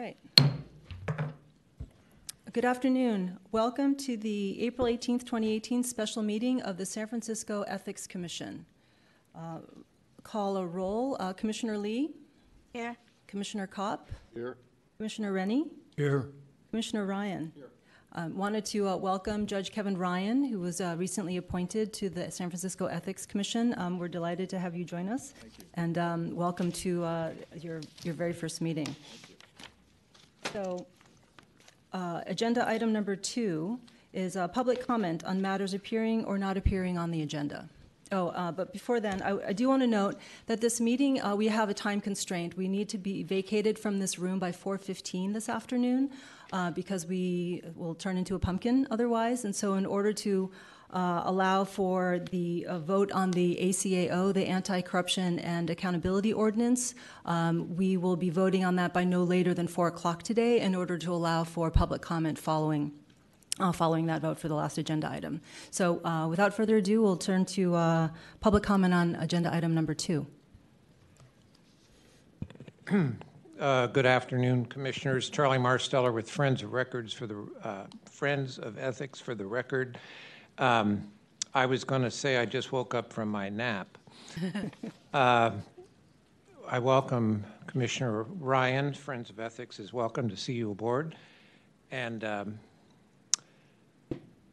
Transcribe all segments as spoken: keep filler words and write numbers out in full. Right. Good afternoon. Welcome to the April eighteenth, twenty eighteen special meeting of the San Francisco Ethics Commission. Uh, call a roll. Uh, Commissioner Lee? Here. Commissioner Kopp? Here. Commissioner Rennie? Here. Commissioner Ryan? Here. Um, wanted to uh, welcome Judge Kevin Ryan, who was uh, recently appointed to the San Francisco Ethics Commission. Um, we're delighted to have you join us. Thank you. And um, welcome to uh, your, your very first meeting. Thank you. So, uh, agenda item number two is a uh, public comment on matters appearing or not appearing on the agenda. Oh, uh, but before then, I, I do want to note that this meeting, uh, we have a time constraint. We need to be vacated from this room by four fifteen this afternoon uh, because we will turn into a pumpkin otherwise. And so in order to uh, allow for the uh, vote on the A C A O, the Anti-Corruption and Accountability Ordinance, um, we will be voting on that by no later than four o'clock today in order to allow for public comment following. Uh, following that vote for the last agenda item. So uh, without further ado, we'll turn to uh, public comment on agenda item number two. uh, good afternoon, Commissioners. Charlie Marsteller with Friends of Records for the uh, Friends of Ethics for the record. Um, I was going to say I just woke up from my nap. uh, I welcome Commissioner Ryan. Friends of Ethics is welcome to see you aboard, and. Um,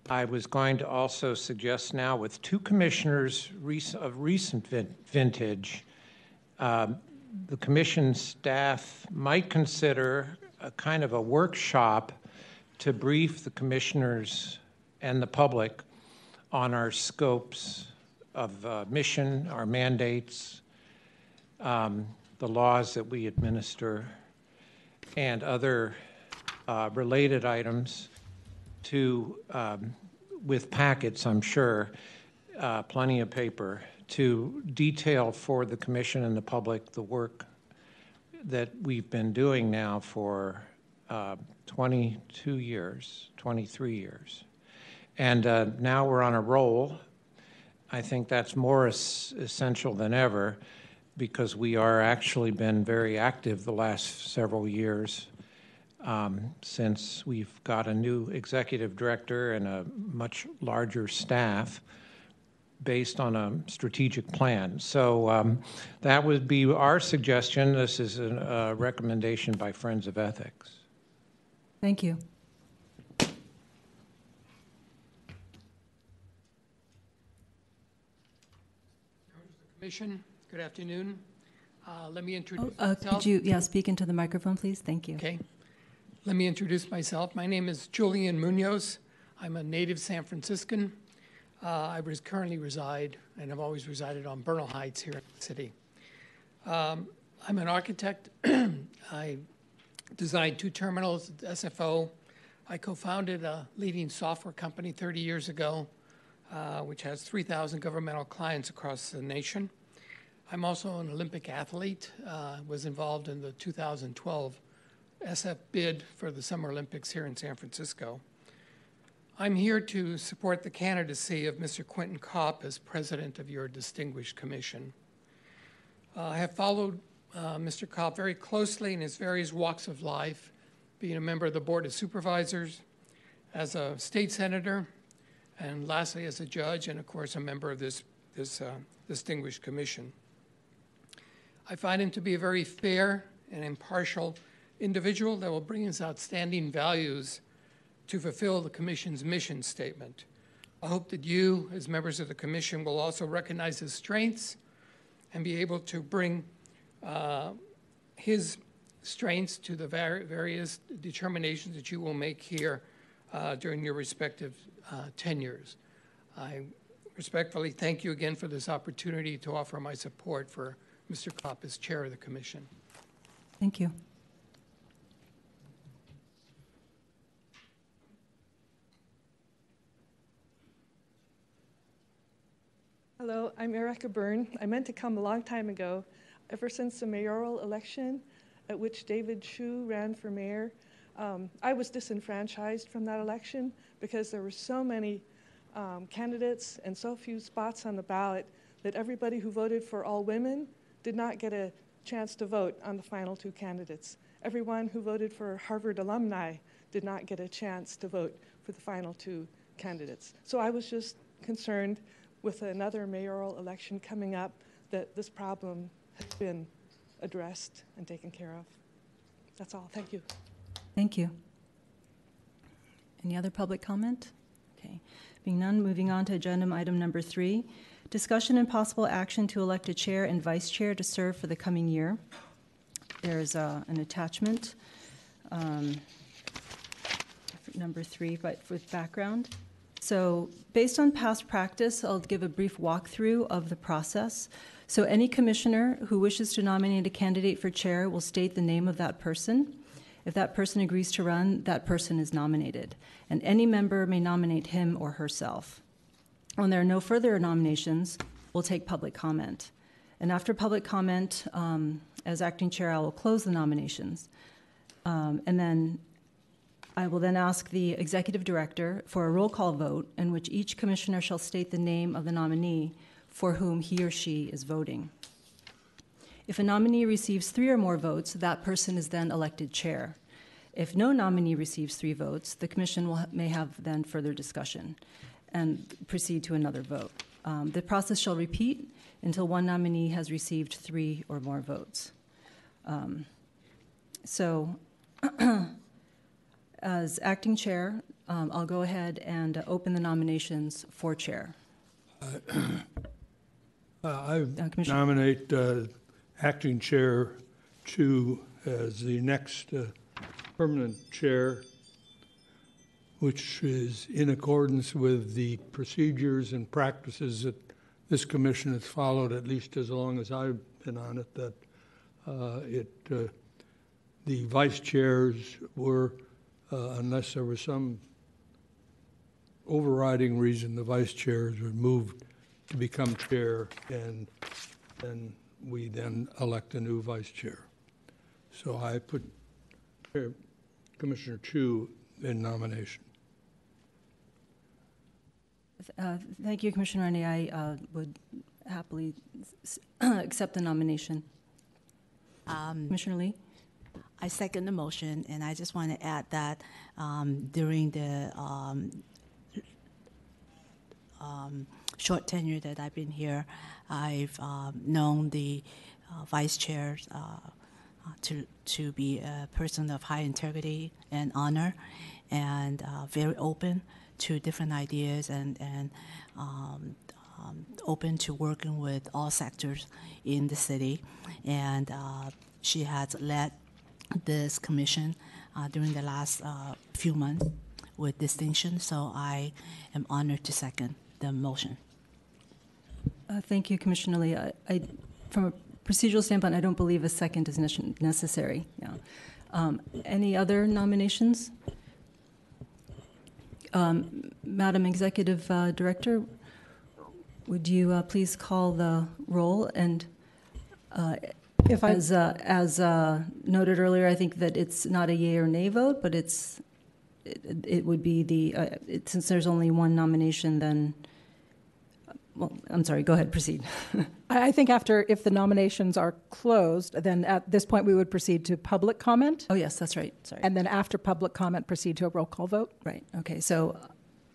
I was going to also suggest now with two commissioners of recent vintage, uh, the commission staff might consider a kind of a workshop to brief the commissioners and the public on our scopes of uh, mission, our mandates, um, the laws that we administer, and other uh, related items. To, um, with packets, I'm sure, uh, plenty of paper, to detail for the commission and the public the work that we've been doing now for uh, twenty-two years, twenty-three years. And uh, now we're on a roll. I think that's more es- essential than ever because we are actually been very active the last several years. Um, since we've got a new executive director and a much larger staff based on a strategic plan. So um, that would be our suggestion. This is a, a recommendation by Friends of Ethics. Thank you. Commission, good afternoon. Uh, let me introduce oh, uh, myself. Could you, yeah, speak into the microphone, please? Thank you. Okay. Let me introduce myself. My name is Julian Muñoz. I'm a native San Franciscan. Uh, I res- currently reside, and have always resided on Bernal Heights here in the city. Um, I'm an architect. I designed two terminals at S F O. I co-founded a leading software company thirty years ago, uh, which has three thousand governmental clients across the nation. I'm also an Olympic athlete. Uh, was involved in the two thousand twelve S F bid for the Summer Olympics here in San Francisco. I'm here to support the candidacy of Mister Quentin Kopp as president of your distinguished commission. Uh, I have followed uh, Mister Kopp very closely in his various walks of life, being a member of the Board of Supervisors, as a state senator, and lastly as a judge, and of course a member of this, this uh, distinguished commission. I find him to be a very fair and impartial individual that will bring his outstanding values to fulfill the Commission's mission statement. I hope that you, as members of the Commission, will also recognize his strengths and be able to bring uh, his strengths to the var- various determinations that you will make here uh, during your respective uh, tenures. I respectfully thank you again for this opportunity to offer my support for Mister Kopp as chair of the Commission. Thank you. Hello, I'm Erica Byrne. I meant to come a long time ago. Ever since the mayoral election at which David Chiu ran for mayor, um, I was disenfranchised from that election because there were so many um, candidates and so few spots on the ballot that everybody who voted for all women did not get a chance to vote on the final two candidates. Everyone who voted for Harvard alumni did not get a chance to vote for the final two candidates. So I was just concerned with another mayoral election coming up that this problem has been addressed and taken care of. That's all. Thank you. Thank you. Any other public comment? Okay. Being none, moving on to agenda item number three, discussion and possible action to elect a chair and vice chair to serve for the coming year. There's uh, an attachment, um, number three, but with background. So based on past practice, I'll give a brief walkthrough of the process. So any commissioner who wishes to nominate a candidate for chair will state the name of that person. If that person agrees to run, that person is nominated, and any member may nominate him or herself. When there are no further nominations, we'll take public comment. And after public comment, um, as acting chair, I will close the nominations. Um, and then I will then ask the executive director for a roll call vote in which each commissioner shall state the name of the nominee for whom he or she is voting. If a nominee receives three or more votes, that person is then elected chair. If no nominee receives three votes, the commission will, may have then further discussion and proceed to another vote. Um, the process shall repeat until one nominee has received three or more votes. Um, so as acting chair, um, I'll go ahead and uh, open the nominations for chair. Uh, uh, I uh, nominate uh, acting chair Chiu as the next uh, permanent chair, which is in accordance with the procedures and practices that this commission has followed, at least as long as I've been on it, that uh, it, uh, the vice chairs were, uh, unless there was some overriding reason, the vice chairs were moved to become chair, and and we then elect a new vice chair. So I put Chair Commissioner Chiu in nomination. Uh, thank you, Commissioner Rennie. I uh, would happily accept the nomination. Um, Commissioner Lee? I second the motion, and I just want to add that um, during the um, um, short tenure that I've been here, I've um, known the uh, vice chair uh, to to be a person of high integrity and honor, and uh, very open to different ideas, and and um, um, open to working with all sectors in the city. And uh, she has led this commission uh, during the last uh, few months with distinction. So I am honored to second the motion. Uh, thank you, Commissioner Lee. I, I, from a procedural standpoint, I don't believe a second is necessary. Yeah. Um, any other nominations? Um, Madam Executive uh, Director, would you uh, please call the roll? And uh, if as, I, uh, as uh, noted earlier, I think that it's not a yea or nay vote, but it's it, it would be the uh, it, since there's only one nomination, then. Well, I'm sorry, go ahead, proceed. I think after, if the nominations are closed, then at this point we would proceed to public comment. Oh, yes, that's right, sorry. And then after public comment, proceed to a roll call vote. Right, okay, so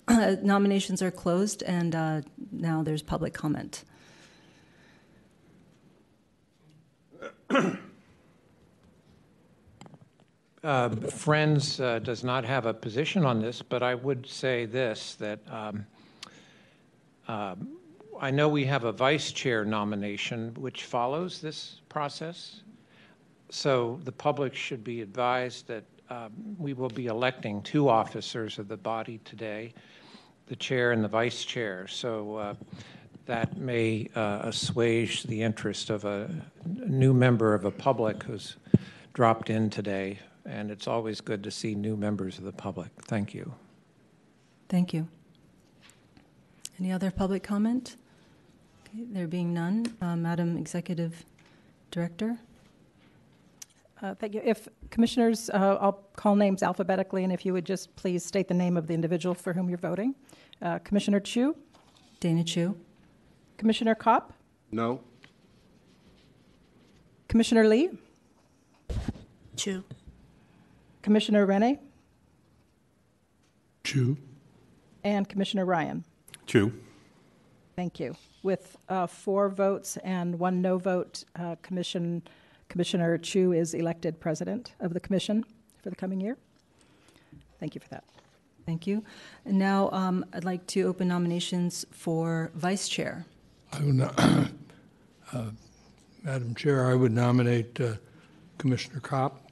uh, nominations are closed, and uh, now there's public comment. uh, Friends uh, does not have a position on this, but I would say this, that um, uh, I know we have a vice chair nomination which follows this process, so the public should be advised that um, we will be electing two officers of the body today, the chair and the vice chair, so uh, that may uh, assuage the interest of a new member of the public who's dropped in today, and it's always good to see new members of the public. Thank you. Thank you. Any other public comment? There being none, uh, Madam Executive Director. Uh, thank you. If commissioners, uh, I'll call names alphabetically, and if you would just please state the name of the individual for whom you're voting. Uh, Commissioner Chiu? Dana Chiu. Commissioner Kopp? No. Commissioner Lee? Chu. Commissioner Rene? Chu. And Commissioner Ryan? Chu. Thank you. With uh, four votes and one no vote, uh, commission, Commissioner Chu is elected president of the commission for the coming year. Thank you for that. Thank you. And now um, I'd like to open nominations for vice chair. I would not, uh, Madam Chair, I would nominate uh, Commissioner Kopp.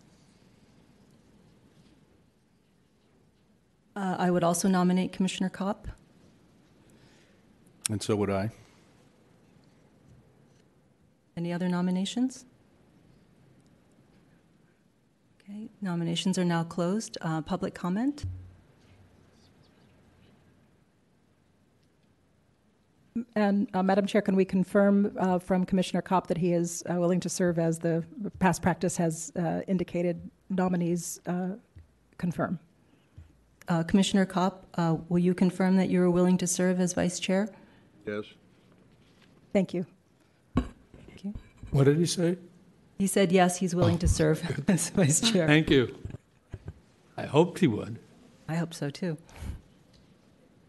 Uh, I would also nominate Commissioner Kopp. And so would I. Any other nominations? Okay, nominations are now closed. Uh, public comment? And uh, Madam Chair, can we confirm uh, from Commissioner Kopp that he is uh, willing to serve as the past practice has uh, indicated nominees uh, confirm? Uh, Commissioner Kopp, uh, will you confirm that you are willing to serve as vice chair? Yes. Thank you. Thank you. What did he say? He said yes, he's willing oh, to serve good. as vice chair. Thank you. I hoped he would. I hope so too.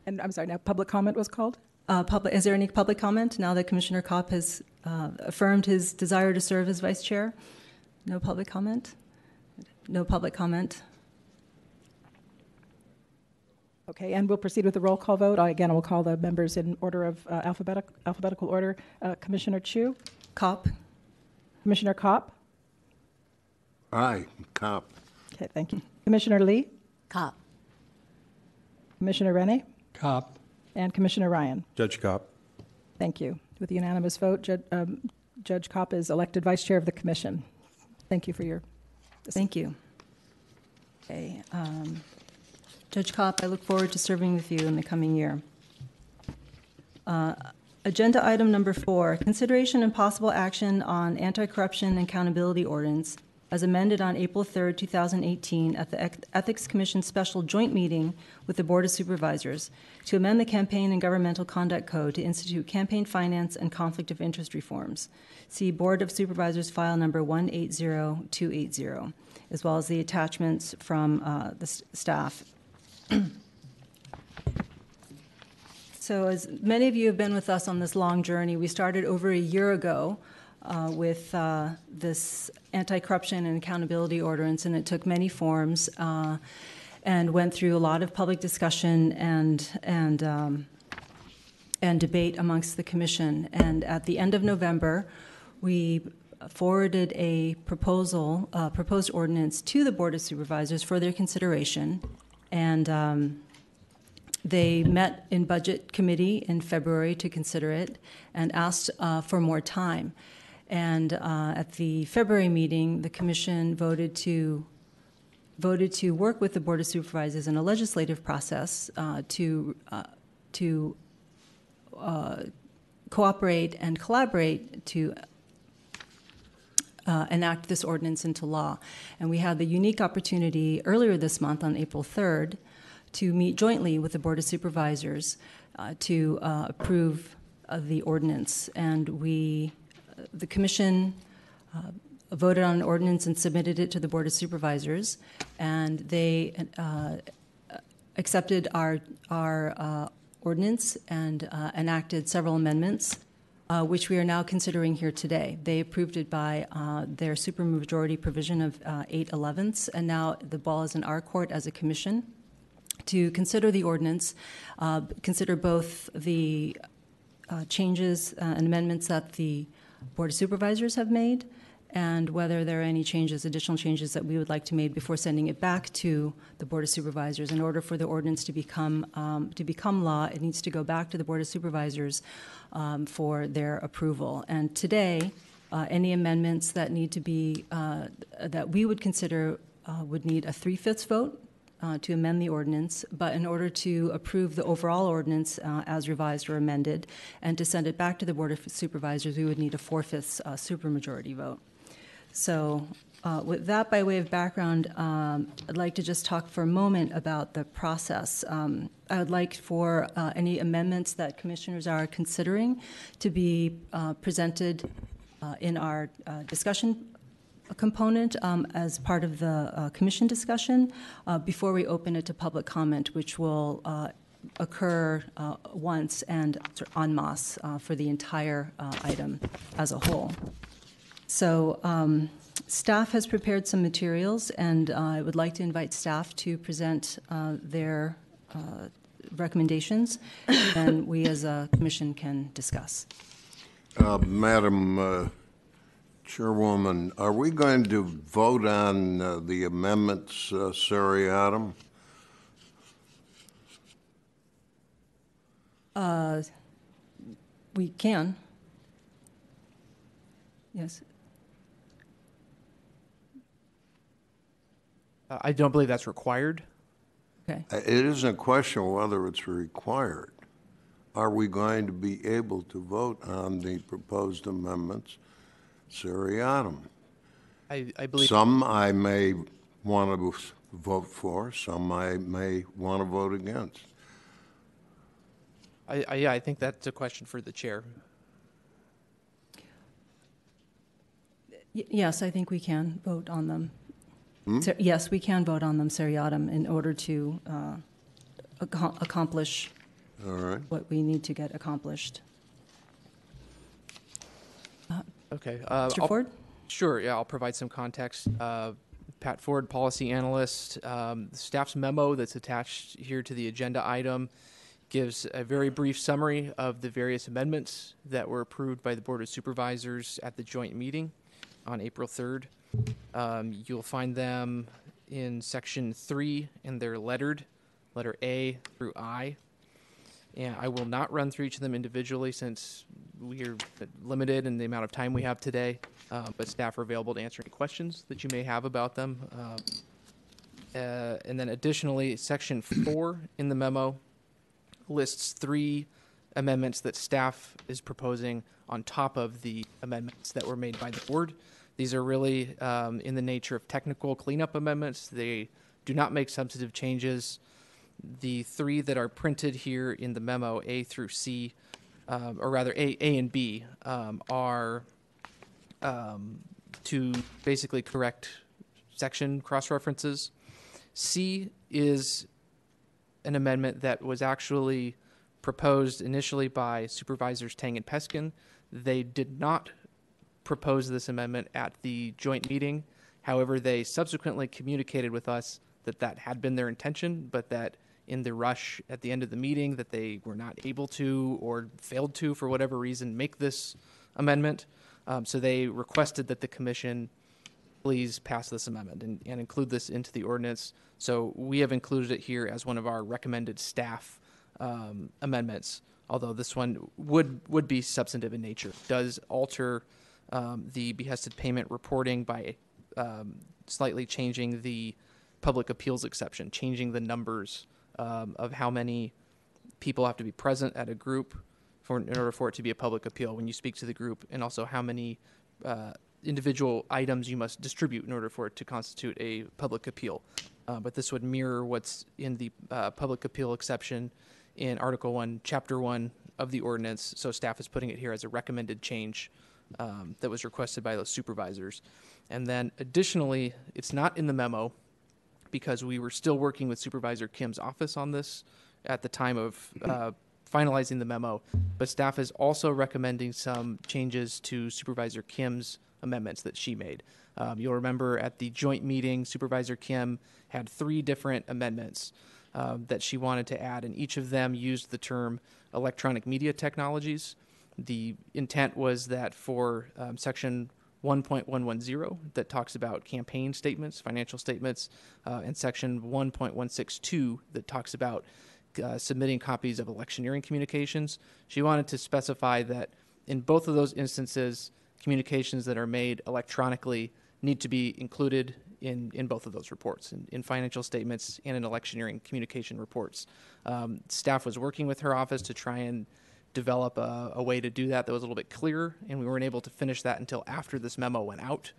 And I'm sorry, now public comment was called? Uh, public, is there any public comment now that Commissioner Kopp has uh, affirmed his desire to serve as vice chair? No public comment? No public comment. Okay, and we'll proceed with the roll call vote. I, again, I will call the members in order of uh, alphabetic, alphabetical order. Uh, Commissioner Chu? Kopp. Commissioner Kopp? Aye, Kopp. Okay, thank you. Commissioner Lee? Kopp. Commissioner Rene? Kopp. And Commissioner Ryan? Judge Kopp. Thank you. With a unanimous vote, Judge, um, Judge Kopp is elected vice chair of the commission. Thank you for your... Thank you. Okay. Um, Judge Kopp, I look forward to serving with you in the coming year. Uh, agenda item number four, consideration and possible action on Anti-Corruption and Accountability Ordinance as amended on April third, two thousand eighteen at the Ethics Commission Special Joint Meeting with the Board of Supervisors to amend the Campaign and Governmental Conduct Code to institute campaign finance and conflict of interest reforms. See Board of Supervisors file number one eight zero two eight zero, as well as the attachments from uh, the s- staff. So as many of you have been with us on this long journey, we started over a year ago Uh, with uh, this anti-corruption and accountability ordinance, and it took many forms uh, and went through a lot of public discussion and and um, and debate amongst the commission. And at the end of November, we forwarded a proposal, uh, proposed ordinance to the Board of Supervisors for their consideration, and um, they met in Budget Committee in February to consider it and asked uh, for more time. And uh, at the February meeting, the commission voted to voted to work with the Board of Supervisors in a legislative process uh, to uh, to uh, cooperate and collaborate to uh, enact this ordinance into law. And we had the unique opportunity earlier this month on April third to meet jointly with the Board of Supervisors uh, to uh, approve uh, the ordinance, and we. The Commission uh, voted on an ordinance and submitted it to the Board of Supervisors, and they uh, accepted our, our uh, ordinance and uh, enacted several amendments, uh, which we are now considering here today. They approved it by uh, their supermajority provision of uh, eight elevenths, and now the ball is in our court as a Commission to consider the ordinance, uh, consider both the uh, changes uh, and amendments that the Board of Supervisors have made, and whether there are any changes, additional changes that we would like to make before sending it back to the Board of Supervisors. In order for the ordinance to become um, to become law, it needs to go back to the Board of Supervisors um, for their approval. And today, uh, any amendments that need to be uh, that we would consider uh, would need a three-fifths vote uh, to amend the ordinance. But in order to approve the overall ordinance uh, as revised or amended, and to send it back to the Board of Supervisors, we would need a four-fifths uh, supermajority vote. So uh, with that by way of background, um, I'd like to just talk for a moment about the process. Um, I would like for uh, any amendments that commissioners are considering to be uh, presented uh, in our uh, discussion component um, as part of the uh, commission discussion uh, before we open it to public comment, which will uh, occur uh, once and en masse uh, for the entire uh, item as a whole. So um, staff has prepared some materials, and uh, I would like to invite staff to present uh, their uh, recommendations, and we as a commission can discuss. Uh, Madam uh, Chairwoman, are we going to vote on uh, the amendments uh, seriatim? Uh, we can. Yes. Uh, I don't believe that's required. Okay. It isn't a question of whether it's required. Are we going to be able to vote on the proposed amendments seriatim? I, I believe some I may want to vote for, some I may want to vote against. I, I, yeah, I think that's a question for the chair. Y yes, I think we can vote on them. Hmm? So, yes, we can vote on them seriatim in order to uh, ac accomplish All right. what we need to get accomplished. Uh, okay. Uh, Mister I'll, Ford? Sure, yeah, I'll provide some context. Uh, Pat Ford, policy analyst. Um, staff's memo that's attached here to the agenda item gives a very brief summary of the various amendments that were approved by the Board of Supervisors at the joint meeting on April third. Um, you'll find them in section three, and they're lettered, letter A through I. And I will not run through each of them individually since we are limited in the amount of time we have today, uh, but staff are available to answer any questions that you may have about them. Uh, uh, and then additionally, section four in the memo lists three amendments that staff is proposing on top of the amendments that were made by the board. These are really um, in the nature of technical cleanup amendments. They do not make substantive changes. The three that are printed here in the memo, A through C, um, or rather A, A and B, um, are um, to basically correct section cross-references. C is an amendment that was actually proposed initially by Supervisors Tang and Peskin. They did not propose this amendment at the joint meeting. However, they subsequently communicated with us that that had been their intention, but that in the rush at the end of the meeting that they were not able to or failed to, for whatever reason, make this amendment. Um, so they requested that the commission please pass this amendment and, and include this into the ordinance. So we have included it here as one of our recommended staff um, amendments, although this one would, would be substantive in nature. It does alter um, the behested payment reporting by um, slightly changing the public appeals exception, changing the numbers um, of how many people have to be present at a group for, in order for it to be a public appeal when you speak to the group, and also how many uh, individual items you must distribute in order for it to constitute a public appeal. Uh, but this would mirror what's in the uh, public appeal exception in Article one, Chapter one of the ordinance. So staff is putting it here as a recommended change um, that was requested by those supervisors. And then additionally, it's not in the memo because we were still working with Supervisor Kim's office on this at the time of uh, finalizing the memo, but staff is also recommending some changes to Supervisor Kim's amendments that she made. Um, you'll remember at the joint meeting, Supervisor Kim had three different amendments uh, that she wanted to add, and each of them used the term electronic media technologies. The intent was that for um, section one point one one zero that talks about campaign statements, financial statements, uh, and section one point one six two that talks about uh, submitting copies of electioneering communications. She wanted to specify that in both of those instances, communications that are made electronically need to be included in, in both of those reports, in, in financial statements and in electioneering communication reports. Um, staff was working with her office to try and develop a, a way to do that that was a little bit clearer, and we weren't able to finish that until after this memo went out.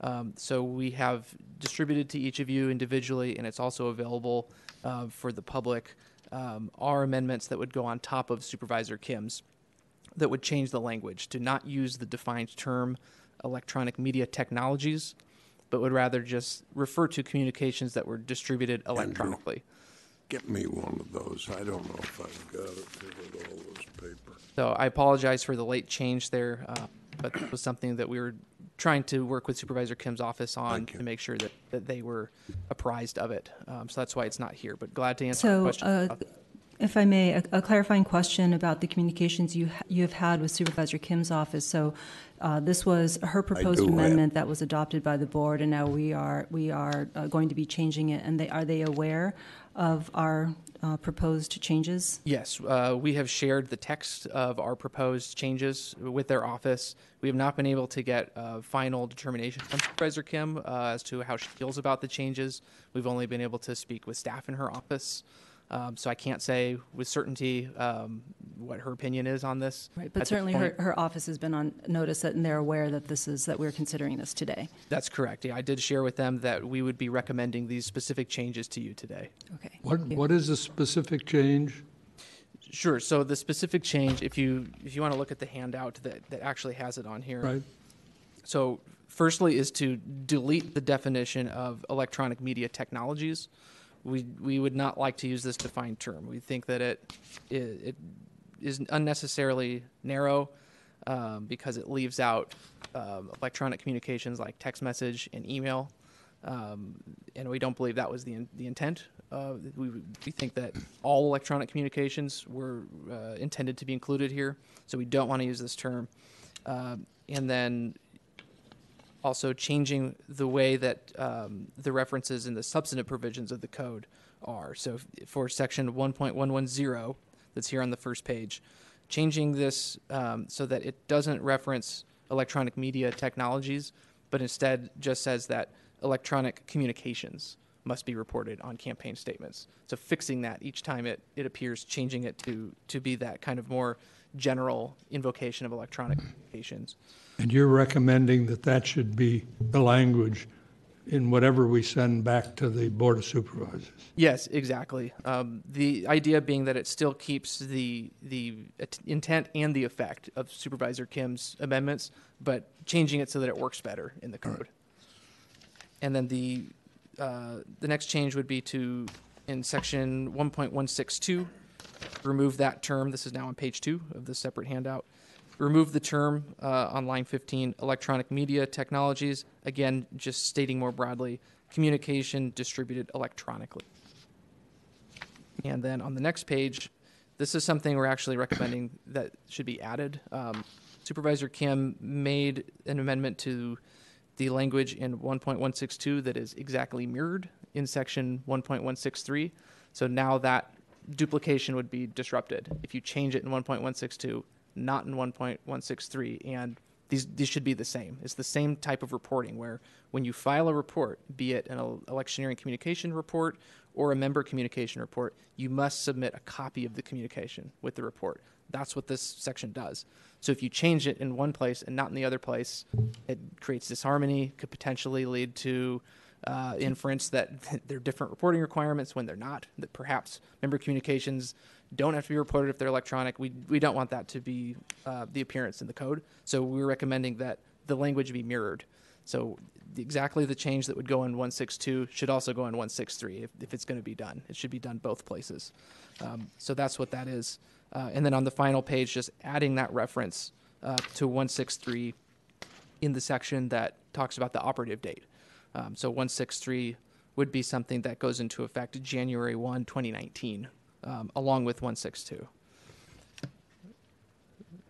Um, so we have distributed to each of you individually, and it's also available uh, for the public, um, our amendments that would go on top of Supervisor Kim's. that would change the language to not use the defined term electronic media technologies, but would rather just refer to communications that were distributed electronically. Andrew, get me one of those. I don't know if I've got it with all this paper. So I apologize for the late change there, uh, but it was something that we were trying to work with Supervisor Kim's office on to make sure that, that they were apprised of it. Um, so that's why it's not here, but glad to answer so, the question. Uh, If I may, a, a clarifying question about the communications you ha you have had with Supervisor Kim's office. So, uh, this was her proposed amendment have. that was adopted by the board, and now we are we are uh, going to be changing it. And they are they aware of our uh, proposed changes? Yes, uh, we have shared the text of our proposed changes with their office. We have not been able to get a final determination from Supervisor Kim uh, as to how she feels about the changes. We've only been able to speak with staff in her office. Um, so I can't say with certainty um, what her opinion is on this. Right, but certainly her, her office has been on notice that, and they're aware that this is that we're considering this today. That's correct. Yeah, I did share with them that we would be recommending these specific changes to you today. Okay. What what is the specific change? Sure. So the specific change, if you if you want to look at the handout that that actually has it on here. Right. So firstly is to delete the definition of electronic media technologies. We, we would not like to use this defined term. We think that it, it, it is unnecessarily narrow um, because it leaves out um, electronic communications like text message and email, um, and we don't believe that was the, in, the intent. Uh, we, we think that all electronic communications were uh, intended to be included here, so we don't want to use this term. Uh, and then also changing the way that um, the references in the substantive provisions of the code are. So for section one point one one zero, that's here on the first page, changing this um, so that it doesn't reference electronic media technologies, but instead just says that electronic communications must be reported on campaign statements. So fixing that each time it, it appears, changing it to, to be that kind of more general invocation of electronic communications. And you're recommending that that should be the language in whatever we send back to the Board of Supervisors? Yes, exactly. Um, the idea being that it still keeps the, the intent and the effect of Supervisor Kim's amendments, but changing it so that it works better in the code. Right. And then the, uh, the next change would be to, in section one point one six two, remove that term. This is now on page two of the separate handout. Remove the term uh, on line fifteen, electronic media technologies. Again, just stating more broadly, communication distributed electronically. And then on the next page, this is something we're actually recommending that should be added. Um, Supervisor Kim made an amendment to the language in one point one six two that is exactly mirrored in section one point one six three. So now that duplication would be disrupted if you change it in one point one six two, not in one point one six three, and these these should be the same. It's the same type of reporting where when you file a report, be it an electioneering communication report or a member communication report, you must submit a copy of the communication with the report. That's what this section does. So if you change it in one place and not in the other place, it creates disharmony, could potentially lead to Uh, inference that th there are different reporting requirements when they're not, that perhaps member communications don't have to be reported if they're electronic. We, we don't want that to be uh, the appearance in the code. So we're recommending that the language be mirrored. So exactly the change that would go in one six two should also go in one six three if, if it's going to be done. It should be done both places. Um, so that's what that is. Uh, and then on the final page, just adding that reference uh, to one six three in the section that talks about the operative date. Um, so one six three would be something that goes into effect January first, twenty nineteen, um, along with one six two.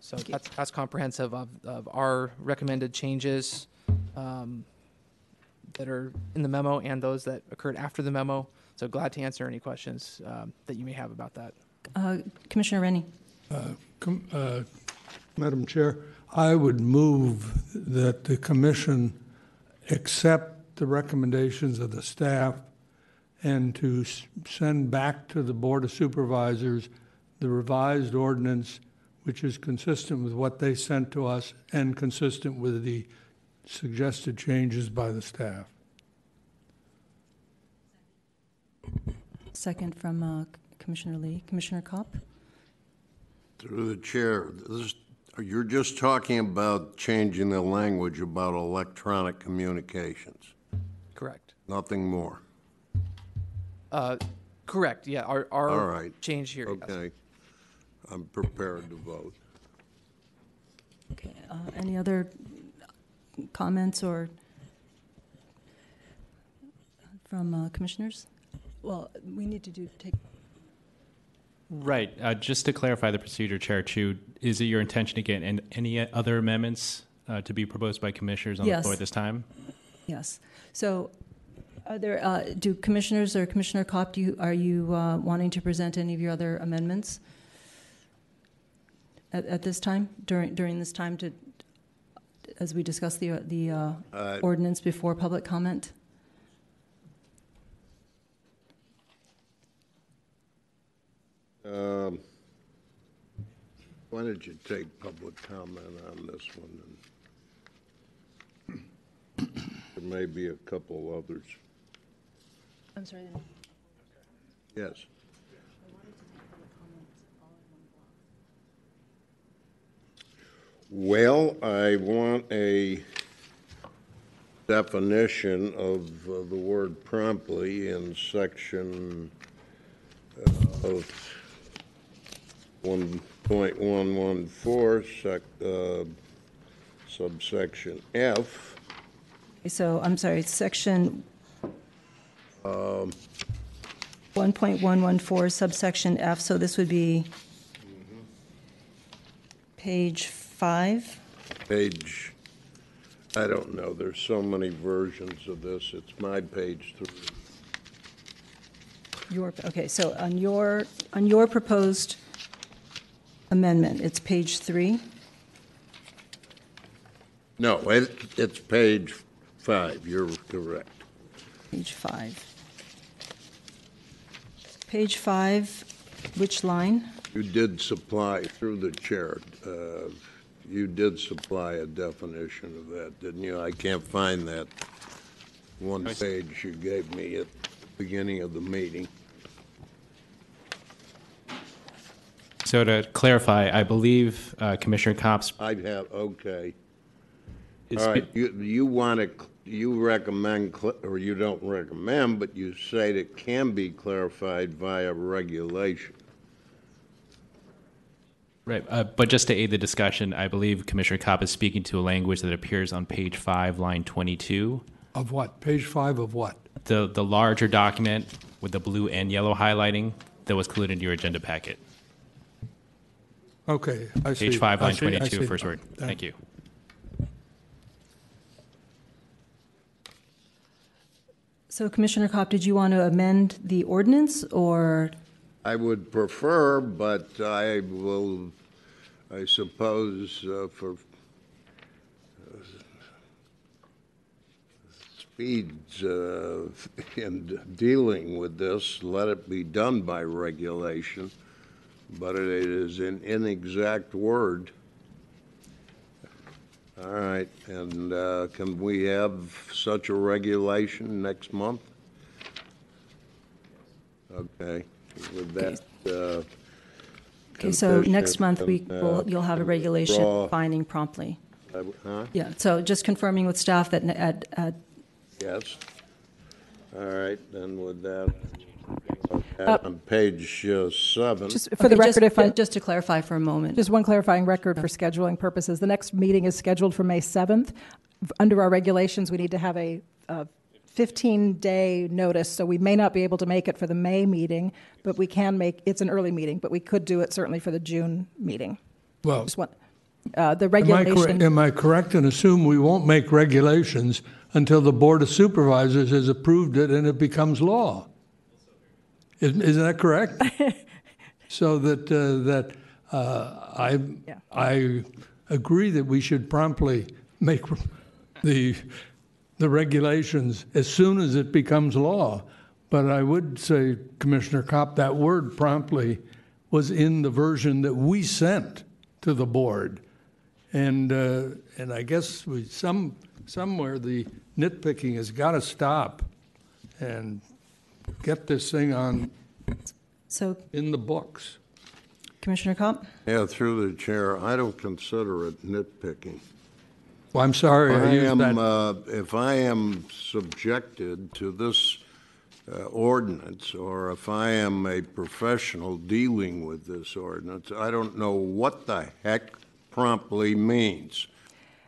So that's, that's comprehensive of, of our recommended changes um, that are in the memo and those that occurred after the memo. So glad to answer any questions um, that you may have about that. Uh, Commissioner Rennie. Uh, com uh, Madam Chair, I would move that the commission accept the recommendations of the staff and to send back to the Board of Supervisors the revised ordinance, which is consistent with what they sent to us and consistent with the suggested changes by the staff. Second from uh, Commissioner Lee. Commissioner Kopp. Through the chair, this You're just talking about changing the language about electronic communications. Correct. Nothing more. Uh, correct. Yeah. Our, our All right. change here. Okay. Yes. I'm prepared to vote. Okay. Uh, any other comments or from uh, commissioners? Well, we need to do take. Right. Uh, just to clarify the procedure, Chair Chiu, is it your intention to get in any other amendments uh, to be proposed by commissioners on yes. the floor this time? Yes. So, are there? Uh, do commissioners or Commissioner Kopp? Do you, are you uh, wanting to present any of your other amendments at, at this time during during this time to, as we discuss the the uh, uh, ordinance before public comment? Um, why don't you take public comment on this one? And there may be a couple others. I'm sorry. Then. Yes. I wanted to make public comments all in one block. Well, I want a definition of uh, the word promptly in section uh, of one point one one four, sec, uh, subsection F. So, I'm sorry, it's section um, one point one one four, subsection F. So, this would be mm-hmm. page five? Page, I don't know. There's so many versions of this. It's my page three. Your, okay, so on your on your proposed amendment. It's page three? No, it, it's page five. You're correct. Page five. Page five, which line? You did supply, through the chair, uh, you did supply a definition of that, didn't you? I can't find that one page you gave me at the beginning of the meeting. So to clarify, I believe uh, Commissioner Kopp's. I have okay. All right, you you want to you recommend or you don't recommend, but you say it can be clarified via regulation. Right, uh, but just to aid the discussion, I believe Commissioner Kopp is speaking to a language that appears on page five, line twenty-two. Of what? Page five of what? The the larger document with the blue and yellow highlighting that was included in your agenda packet. Okay, I see. Page five, line twenty-two, first word. Thank you. So, Commissioner Kopp, did you want to amend the ordinance, or? I would prefer, but I will, I suppose, uh, for uh, speeds uh, in dealing with this, let it be done by regulation. But it is an inexact word. All right, and uh, can we have such a regulation next month? Okay, with that. Uh, okay, so next month and, we will, uh, you'll have a regulation draw, finding promptly. Uh, huh? Yeah. So just confirming with staff that at. at yes. All right, then with that. Uh, on page uh, seven. Just for okay, the record, just, if I, just to clarify for a moment. Just one clarifying record for scheduling purposes. The next meeting is scheduled for May seventh. Under our regulations, we need to have a fifteen-day notice, so we may not be able to make it for the May meeting, but we can make, it's an early meeting, but we could do it certainly for the June meeting. Well, just want, uh, the regulation. Am I, correct, am I correct and assume we won't make regulations until the Board of Supervisors has approved it and it becomes law? Isn't that correct? So that uh, that uh, I yeah. I agree that we should promptly make the the regulations as soon as it becomes law. But I would say, Commissioner Kopp, that word promptly was in the version that we sent to the board, and uh, and I guess we some somewhere the nitpicking has got to stop, and. Get this thing on so, in the books. Commissioner Kopp? Yeah, through the chair, I don't consider it nitpicking. Well, I'm sorry. I I am, uh, if I am subjected to this uh, ordinance, or if I am a professional dealing with this ordinance, I don't know what the heck promptly means.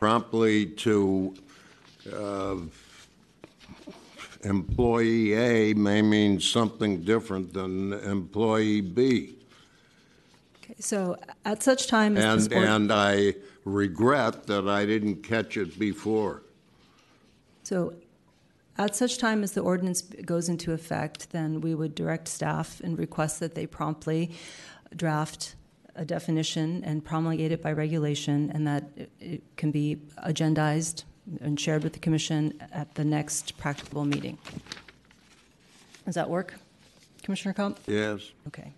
Promptly to uh, employee A may mean something different than employee B. Okay, so at such time as and, this board- and I regret that I didn't catch it before. So at such time as the ordinance goes into effect, then we would direct staff and request that they promptly draft a definition and promulgate it by regulation, and that it can be agendized and shared with the commission at the next practicable meeting. Does that work, Commissioner Kopp? Yes. Okay.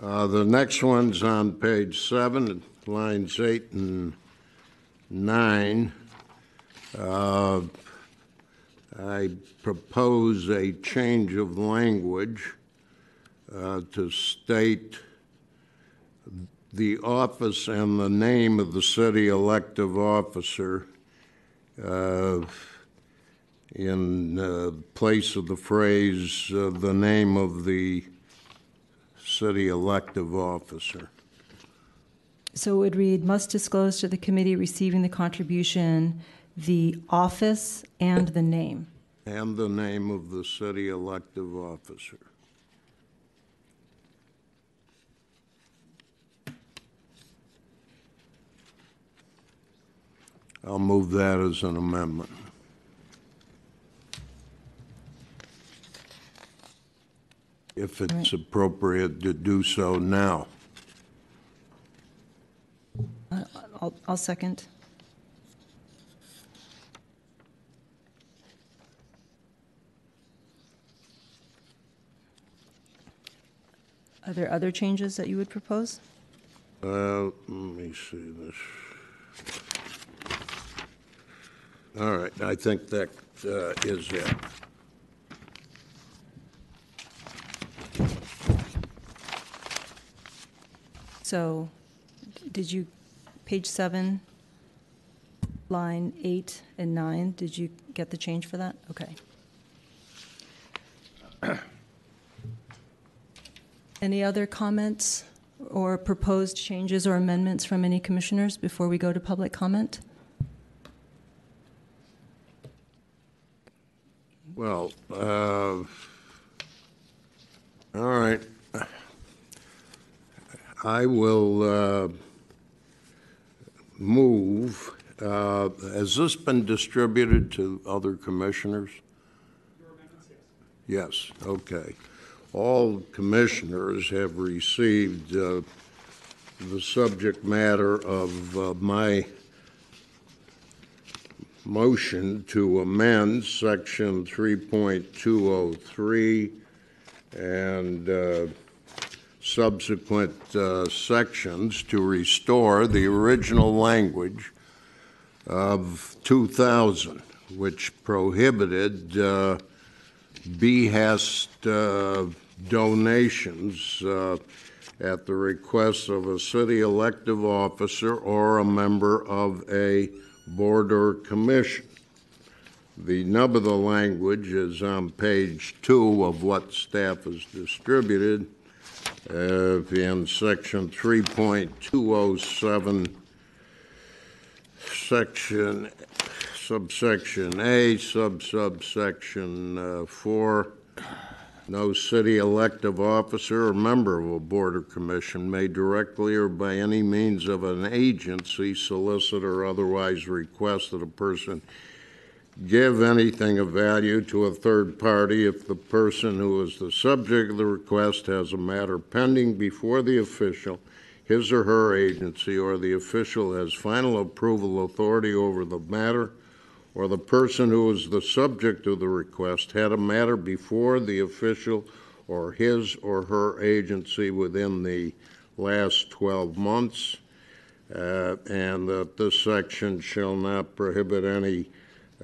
Uh, the next one's on page seven, lines eight and nine. Uh, I propose a change of language uh, to state the office and the name of the city elective officer uh, in uh, place of the phrase uh, the name of the city elective officer. So it would read, must disclose to the committee receiving the contribution the office and the name. And the name of the city elective officer. I'll move that as an amendment. If it's right. appropriate to do so now. Uh, I'll, I'll second. Are there other changes that you would propose? Uh, let me see this. All right, I think that uh, is it. So, did you, page seven, line eight and nine, did you get the change for that? Okay. Any other comments or proposed changes or amendments from any commissioners before we go to public comment? Well, uh, all right. I will uh, move. Uh, has this been distributed to other commissioners? Yes, okay. All commissioners have received uh, the subject matter of uh, my motion to amend section three point two oh three and uh, subsequent uh, sections to restore the original language of two thousand, which prohibited uh, behest uh, donations uh, at the request of a city elective officer or a member of a board or commission. The nub of the language is on page two of what staff has distributed uh, in section three point two oh seven, section subsection A, sub subsection uh, four. No city elective officer or member of a board or commission may directly or by any means of an agency solicit or otherwise request that a person give anything of value to a third party if the person who is the subject of the request has a matter pending before the official, his or her agency, or the official has final approval authority over the matter, or the person who is the subject of the request had a matter before the official or his or her agency within the last twelve months, uh, and that this section shall not prohibit any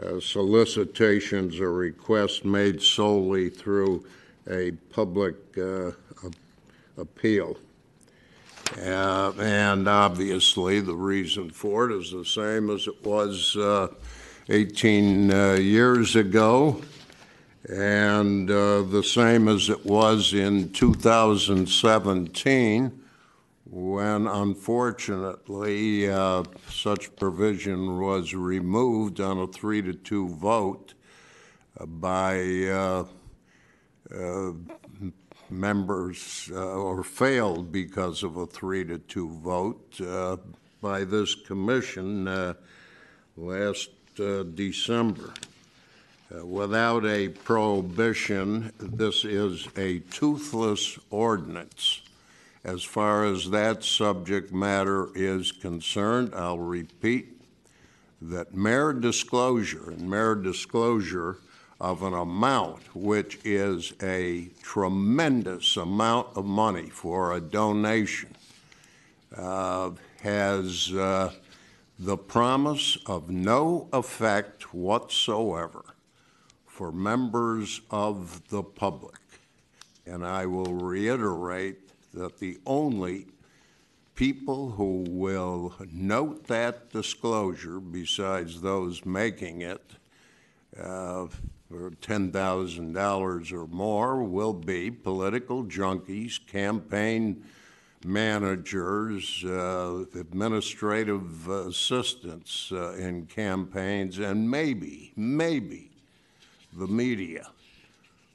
uh, solicitations or requests made solely through a public uh, appeal. Uh, and obviously the reason for it is the same as it was uh, eighteen uh, years ago, and uh, the same as it was in two thousand seventeen, when unfortunately uh, such provision was removed on a three to two vote by uh, uh, members, uh, or failed because of a three to two vote uh, by this commission uh, last uh, December. Uh, without a prohibition, this is a toothless ordinance. As far as that subject matter is concerned, I'll repeat that mere disclosure and mere disclosure of an amount, which is a tremendous amount of money for a donation, uh, has uh, the promise of no effect whatsoever for members of the public. And I will reiterate that the only people who will note that disclosure, besides those making it uh, for ten thousand dollars or more, will be political junkies, campaign managers, uh, administrative assistants uh, in campaigns, and maybe, maybe the media,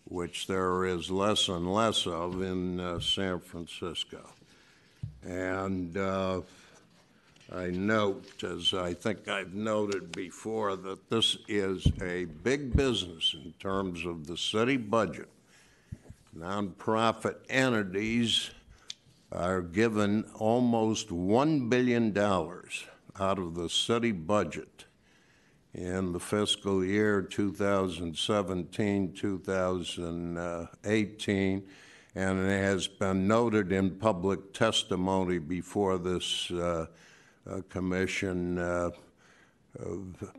which there is less and less of in uh, San Francisco. And uh, I note, as I think I've noted before, that this is a big business in terms of the city budget. Nonprofit entities are given almost one billion dollars out of the city budget in the fiscal year two thousand seventeen two thousand eighteen, and it has been noted in public testimony before this uh, uh, commission, uh,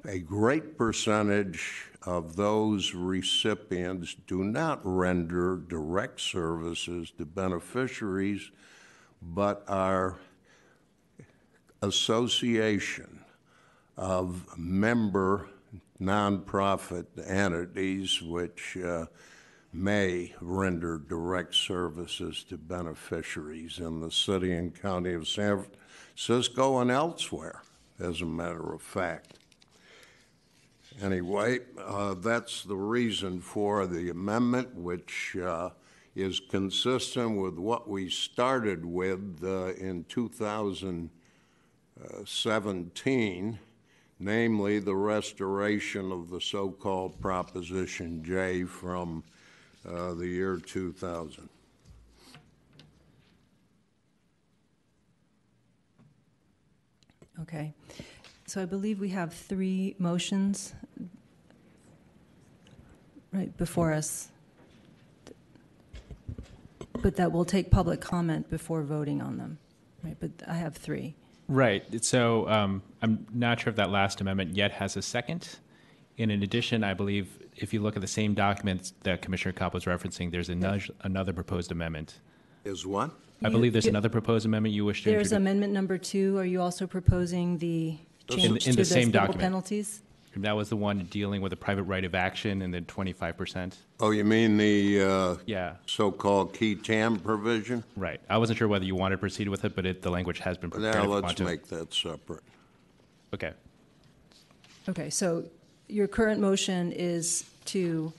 a great percentage of those recipients do not render direct services to beneficiaries, but are association of member nonprofit entities which uh, may render direct services to beneficiaries in the city and county of San Francisco and elsewhere, as a matter of fact. Anyway, uh, that's the reason for the amendment, which uh, is consistent with what we started with uh, in two thousand seventeen. Namely, the restoration of the so-called Proposition J from uh, the year two thousand. Okay, so I believe we have three motions right before us, but that will take public comment before voting on them, right? But I have three. Right. So um, I'm not sure if that last amendment yet has a second. And in addition, I believe if you look at the same document that Commissioner Kopp was referencing, there's another, another proposed amendment. Is what? I you, believe there's you, another proposed amendment you wish to introduce. There's amendment number two. Are you also proposing the change in, in to the, the same document penalties? That was the one dealing with the private right of action and then twenty-five percent. Oh, you mean the uh, yeah. so-called key TAM provision? Right. I wasn't sure whether you wanted to proceed with it, but it, the language has been prepared. Now let's make that separate. Okay. Okay. So your current motion is to,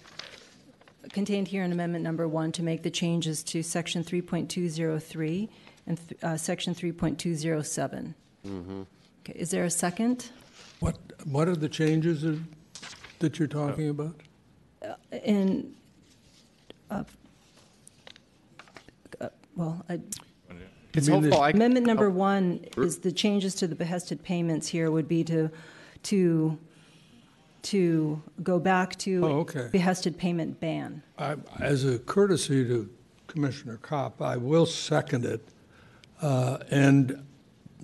contained here in amendment number one, to make the changes to section three point two oh three and uh, section three point two oh seven. Mm-hmm. Okay. Is there a second? What, what are the changes that you're talking about? Uh, in, uh, uh, well, I, it's hopeful. I, amendment number one is the changes to the behested payments. Here would be to, to, to go back to oh, okay. behested payment ban. I, as a courtesy to Commissioner Kopp, I will second it, uh, and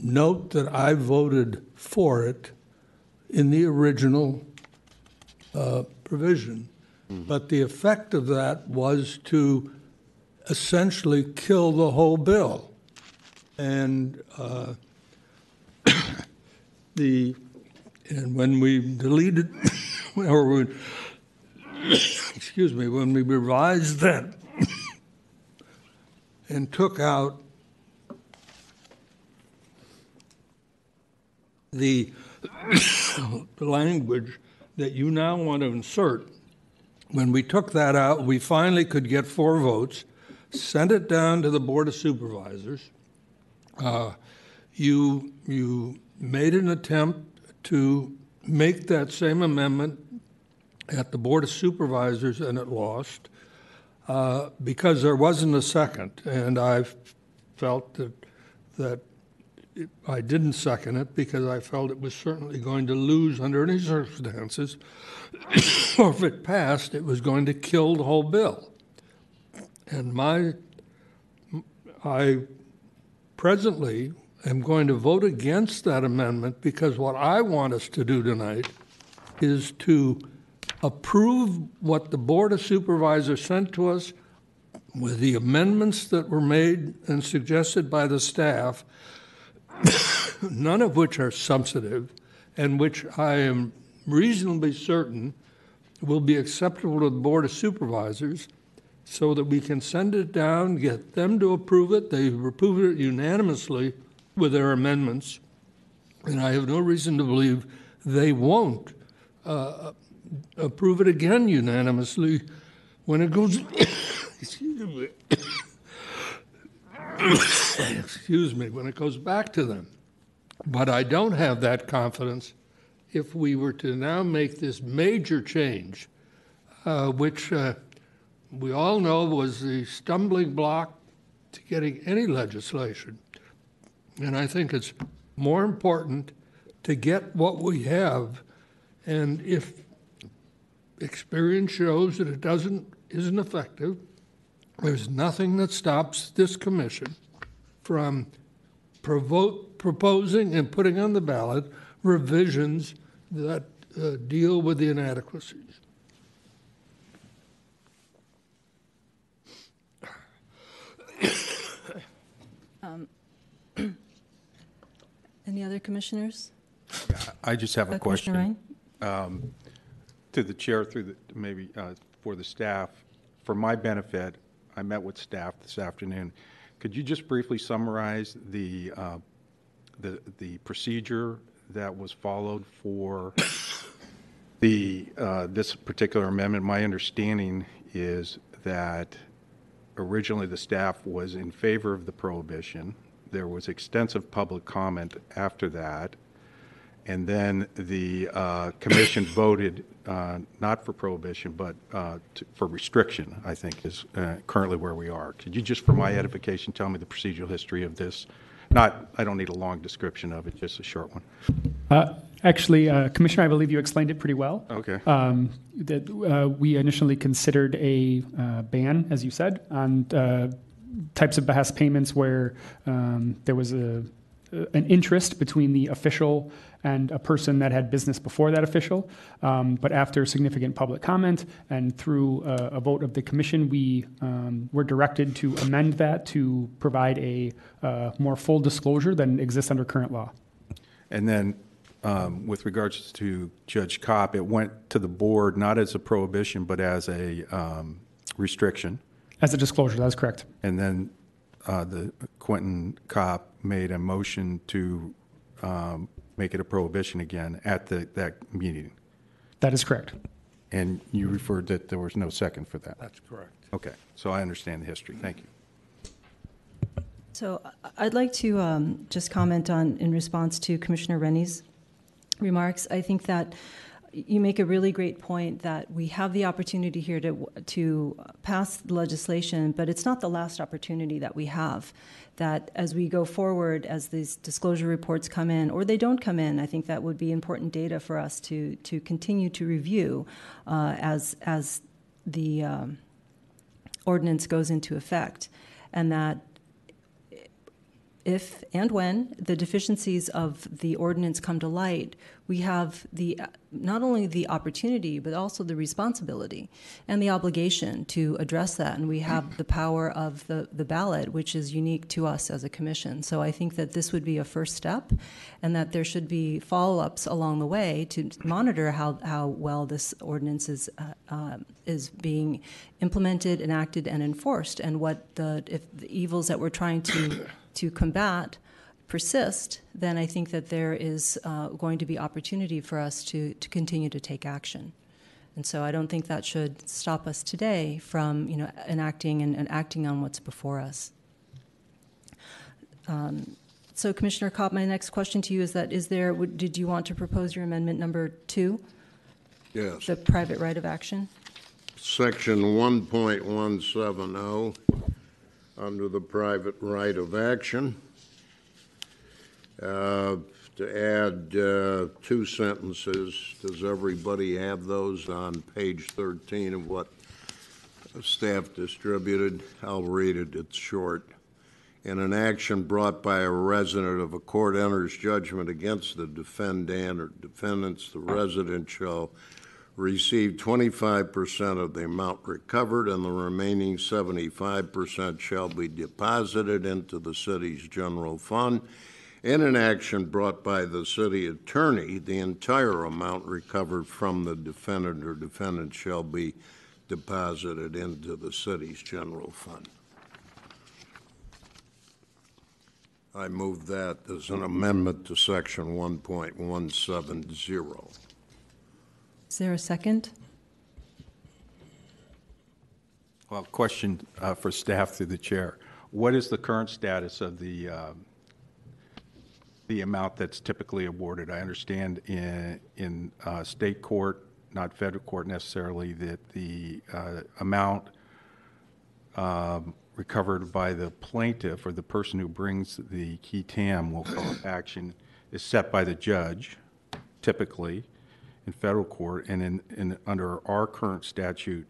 note that I voted for it in the original uh, provision, Mm-hmm. But the effect of that was to essentially kill the whole bill. And uh, the and when we deleted, or we, excuse me, when we revised that and took out the language that you now want to insert, when we took that out, we finally could get four votes, sent it down to the Board of Supervisors. Uh, you, you made an attempt to make that same amendment at the Board of Supervisors, and it lost uh, because there wasn't a second. And I felt that, that it, I didn't second it because I felt it was certainly going to lose under any circumstances. Or if it passed, it was going to kill the whole bill. And my, I presently am going to vote against that amendment because what I want us to do tonight is to approve what the Board of Supervisors sent to us with the amendments that were made and suggested by the staff, none of which are substantive, and which I am reasonably certain will be acceptable to the Board of Supervisors, so that we can send it down, get them to approve it. They've approved it unanimously with their amendments, and I have no reason to believe they won't uh, approve it again unanimously when it goes, excuse me, excuse me, when it goes back to them. But I don't have that confidence if we were to now make this major change, uh, which uh, we all know was the stumbling block to getting any legislation. And I think it's more important to get what we have, and if experience shows that it doesn't, isn't effective, there's nothing that stops this commission from provo- proposing and putting on the ballot revisions that uh, deal with the inadequacies. Um, any other commissioners? I just have uh, a question. Um, to the chair, through the, maybe uh, for the staff. For my benefit, I met with staff this afternoon. Could you just briefly summarize the uh, the, the procedure that was followed for the uh, this particular amendment? My understanding is that originally the staff was in favor of the prohibition. There was extensive public comment after that, and then the uh, commission voted uh, not for prohibition, but uh, to, for restriction, I think, is uh, currently where we are. Could you just, for my edification, tell me the procedural history of this? Not, I don't need a long description of it, just a short one. Uh, actually, uh, Commissioner, I believe you explained it pretty well. Okay. Um, that uh, we initially considered a uh, ban, as you said, on uh, types of behest payments where um, there was a an interest between the official and a person that had business before that official. Um, but after significant public comment and through a, a vote of the commission, we um, were directed to amend that to provide a uh, more full disclosure than exists under current law. And then um, with regards to Judge Kopp, it went to the board not as a prohibition, but as a um, restriction. As a disclosure, that's correct. And then uh, the Quentin Kopp made a motion to um, make it a prohibition again at the, that meeting. That is correct. And you referred that there was no second for that. That's correct. Okay, so I understand the history. Thank you. So I'd like to um, just comment on, in response to Commissioner Rennie's remarks, I think that you make a really great point that we have the opportunity here to to pass legislation, but it's not the last opportunity that we have. That as we go forward, as these disclosure reports come in, or they don't come in, I think that would be important data for us to to continue to review uh, as as the um, ordinance goes into effect, and that if and when the deficiencies of the ordinance come to light, we have the not only the opportunity but also the responsibility and the obligation to address that, and we have the power of the, the ballot, which is unique to us as a commission. So I think that this would be a first step, and that there should be follow-ups along the way to monitor how, how well this ordinance is uh, uh, is being implemented, enacted, and enforced, and what the, if the evils that we're trying to to combat persist, then I think that there is uh, going to be opportunity for us to, to continue to take action. And so I don't think that should stop us today from, you know, enacting and, and acting on what's before us. Um, so Commissioner Kopp, my next question to you is that, is there, would, did you want to propose your amendment number two? Yes. The private right of action? Section one point one seven zero under the private right of action. Uh, to add uh, two sentences. Does everybody have those on page thirteen of what staff distributed? I'll read it, it's short. In an action brought by a resident of a court enters judgment against the defendant or defendants, the resident shall receive twenty-five percent of the amount recovered, and the remaining seventy-five percent shall be deposited into the city's general fund. In an action brought by the city attorney, the entire amount recovered from the defendant or defendant shall be deposited into the city's general fund. I move that as an amendment to section one point one seven zero. Is there a second? Well, question uh, for staff through the chair. What is the current status of the uh, the amount that's typically awarded? I understand in, in uh, state court, not federal court necessarily, that the uh, amount um, recovered by the plaintiff or the person who brings the qui tam, we'll call it, action, is set by the judge, typically, in federal court. And in, in under our current statute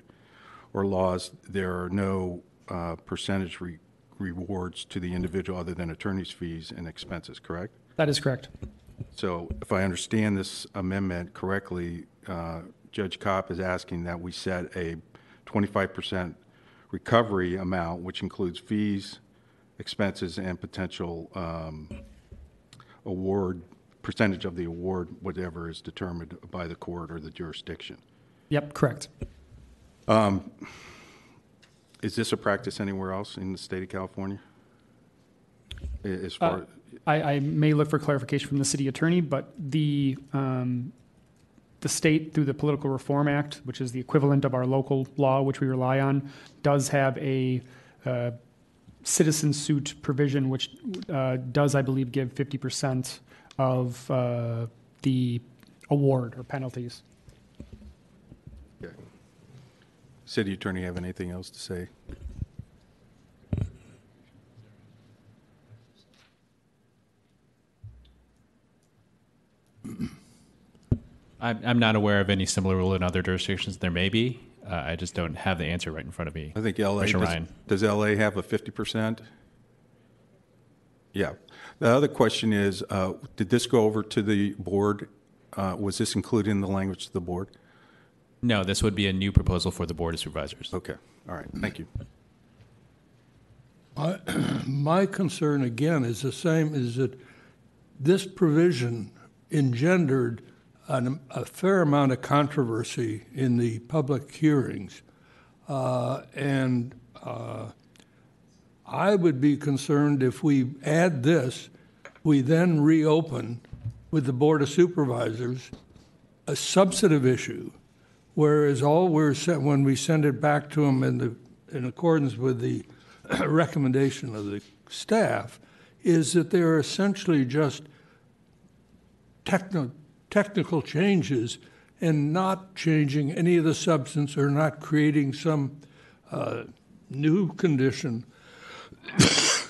or laws, there are no uh, percentage re rewards to the individual other than attorney's fees and expenses, correct? That is correct. So if I understand this amendment correctly, uh, Judge Kopp is asking that we set a twenty-five percent recovery amount, which includes fees, expenses, and potential um, award, percentage of the award, whatever is determined by the court or the jurisdiction. Yep, correct. Um, is this a practice anywhere else in the state of California? As far uh, I, I may look for clarification from the city attorney, but the um, the state, through the Political Reform Act, which is the equivalent of our local law, which we rely on, does have a uh, citizen suit provision, which uh, does, I believe, give fifty percent of uh, the award or penalties. Okay. City attorney, have anything else to say? I'm, I'm not aware of any similar rule in other jurisdictions. There may be. Uh, I just don't have the answer right in front of me. I think L A, does, Ryan. Does L A have a fifty percent? Yeah. The other question is, uh, did this go over to the board? Uh, was this included in the language of the board? No, this would be a new proposal for the Board of Supervisors. Okay. All right. Thank you. I, my concern, again, is the same, is that this provision engendered an, a fair amount of controversy in the public hearings. Uh, and uh, I would be concerned if we add this, we then reopen with the Board of Supervisors a substantive issue, whereas all we're sent, when we send it back to them in, the, in accordance with the recommendation of the staff, is that they are essentially just techno, technical changes and not changing any of the substance or not creating some uh, new condition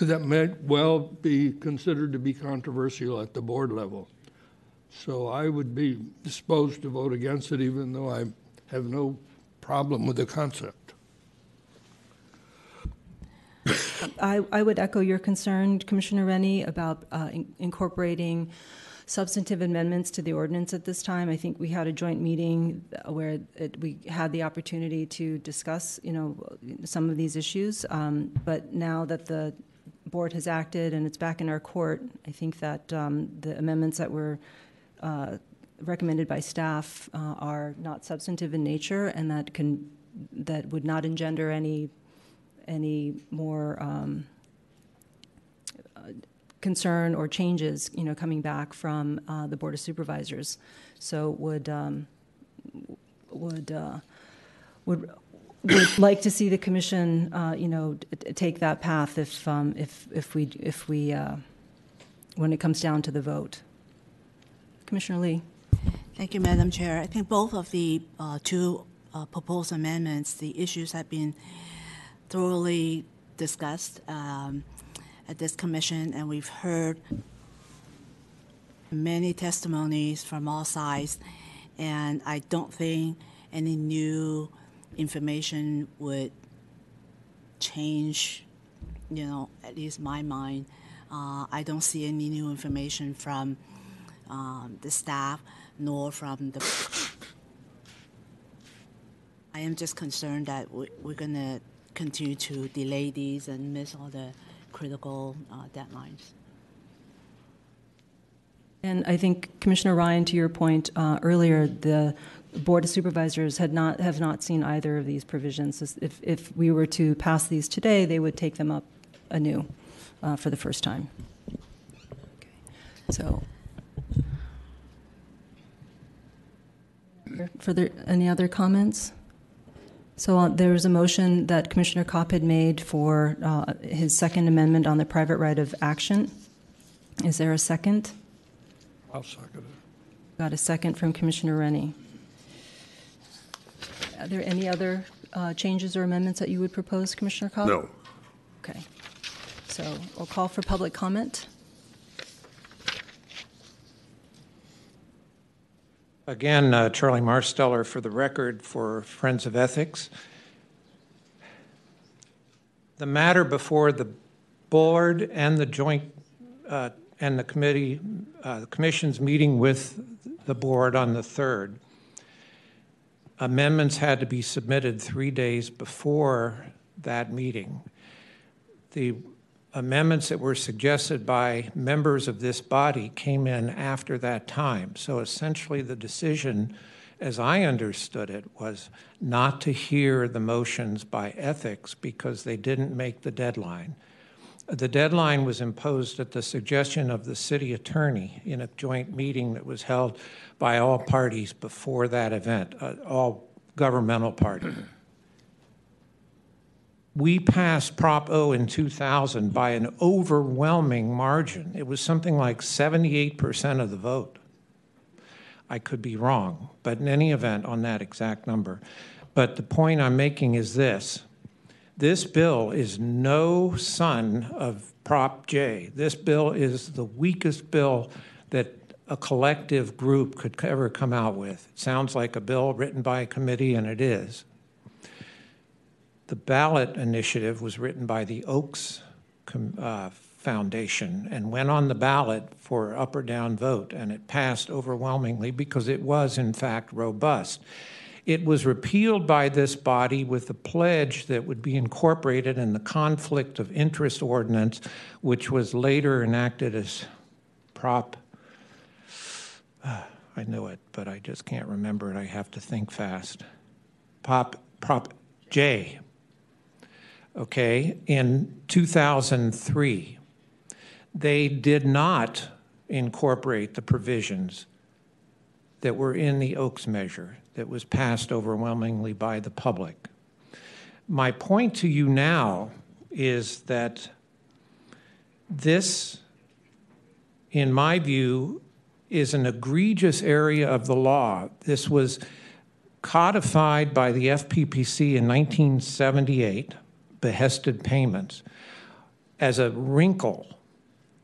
that may well be considered to be controversial at the board level. So I would be disposed to vote against it, even though I have no problem with the concept. I, I would echo your concern, Commissioner Rennie, about uh, in, incorporating substantive amendments to the ordinance at this time. I think we had a joint meeting where it, we had the opportunity to discuss, you know, some of these issues. Um, but now that the board has acted and it's back in our court, I think that um, the amendments that were uh, recommended by staff uh, are not substantive in nature, and that can that would not engender any any more. Um, uh, concern or changes, you know, coming back from uh, the Board of Supervisors. So would um, would uh, would would like to see the Commission, uh, you know, t take that path if um, if if we if we uh, when it comes down to the vote. Commissioner Lee. Thank you, Madam Chair. I think both of the uh, two uh, proposed amendments, the issues have been thoroughly discussed. Um, At this commission, and we've heard many testimonies from all sides, and I don't think any new information would change, you know, at least my mind. Uh, I don't see any new information from um, the staff nor from the... I am just concerned that we're going to continue to delay these and miss all the critical uh, deadlines. And I think, Commissioner Ryan, to your point uh, earlier, the Board of Supervisors had not have not seen either of these provisions. If, if we were to pass these today, they would take them up anew uh, for the first time. Okay. So, further, any other comments? So uh, there was a motion that Commissioner Kopp had made for uh, his second amendment on the private right of action. Is there a second? I'll second it. Got a second from Commissioner Rennie. Are there any other uh, changes or amendments that you would propose, Commissioner Kopp? No. Okay. So I'll call for public comment. Again, uh, Charlie Marsteller for the record for Friends of Ethics. The matter before the board and the joint uh, and the committee, uh, the commission's meeting with the board on the third. Amendments had to be submitted three days before that meeting. The amendments that were suggested by members of this body came in after that time. So essentially the decision, as I understood it, was not to hear the motions by ethics because they didn't make the deadline. The deadline was imposed at the suggestion of the city attorney in a joint meeting that was held by all parties before that event, uh, all governmental parties. We passed Prop O in two thousand by an overwhelming margin. It was something like seventy-eight percent of the vote. I could be wrong, but in any event, on that exact number. But the point I'm making is this. This bill is no son of Prop J. This bill is the weakest bill that a collective group could ever come out with. It sounds like a bill written by a committee, and it is. The ballot initiative was written by the Oaks uh, Foundation and went on the ballot for up or down vote, and it passed overwhelmingly because it was, in fact, robust. It was repealed by this body with a pledge that would be incorporated in the Conflict of Interest Ordinance, which was later enacted as Prop... Uh, I know it, but I just can't remember it. I have to think fast. Pop, Prop J. Okay, in two thousand three, they did not incorporate the provisions that were in the Oaks measure that was passed overwhelmingly by the public. My point to you now is that this, in my view, is an egregious area of the law. This was codified by the F P P C in nineteen seventy-eight, behested payments, as a wrinkle,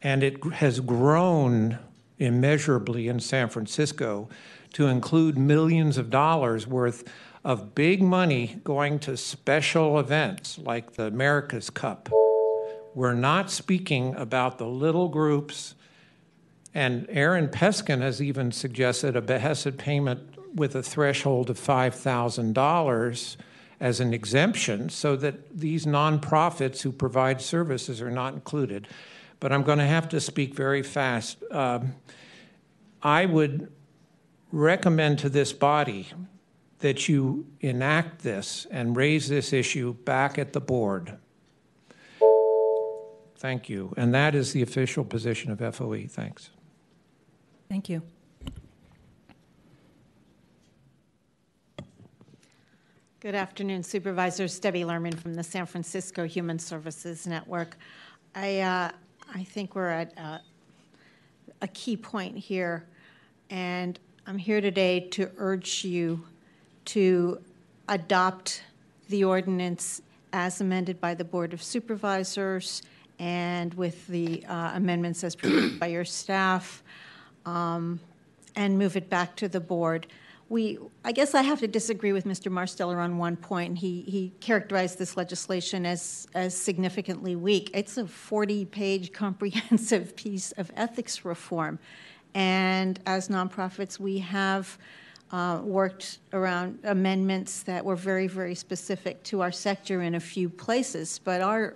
and it has grown immeasurably in San Francisco to include millions of dollars worth of big money going to special events like the America's Cup We're not speaking about the little groups. And Aaron Peskin has even suggested a behested payment with a threshold of five thousand dollars as an exemption so that these nonprofits who provide services are not included. But I'm going to have to speak very fast. Um, I would recommend to this body that you enact this and raise this issue back at the board. Thank you. And that is the official position of F O E. Thanks. Thank you. Good afternoon, Supervisors. Debbie Lerman from the San Francisco Human Services Network. I, uh, I think we're at uh, a key point here, and I'm here today to urge you to adopt the ordinance as amended by the Board of Supervisors and with the uh, amendments as proposed by your staff, um, and move it back to the board. We, I guess I have to disagree with Mister Marsteller on one point. He, he characterized this legislation as, as significantly weak. It's a forty-page comprehensive piece of ethics reform. And as nonprofits, we have uh, worked around amendments that were very, very specific to our sector in a few places. But our,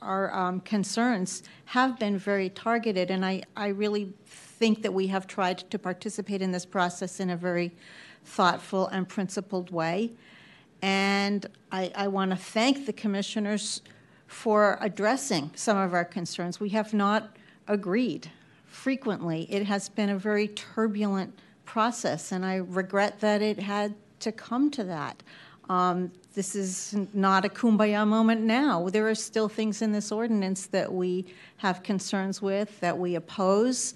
our um, concerns have been very targeted, and I, I really think that we have tried to participate in this process in a very thoughtful and principled way. And I, I want to thank the commissioners for addressing some of our concerns. We have not agreed frequently. It has been a very turbulent process, and I regret that it had to come to that. Um, this is not a kumbaya moment now. There are still things in this ordinance that we have concerns with, that we oppose.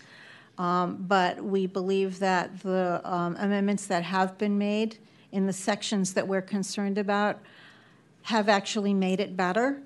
Um, but we believe that the um, amendments that have been made in the sections that we're concerned about have actually made it better,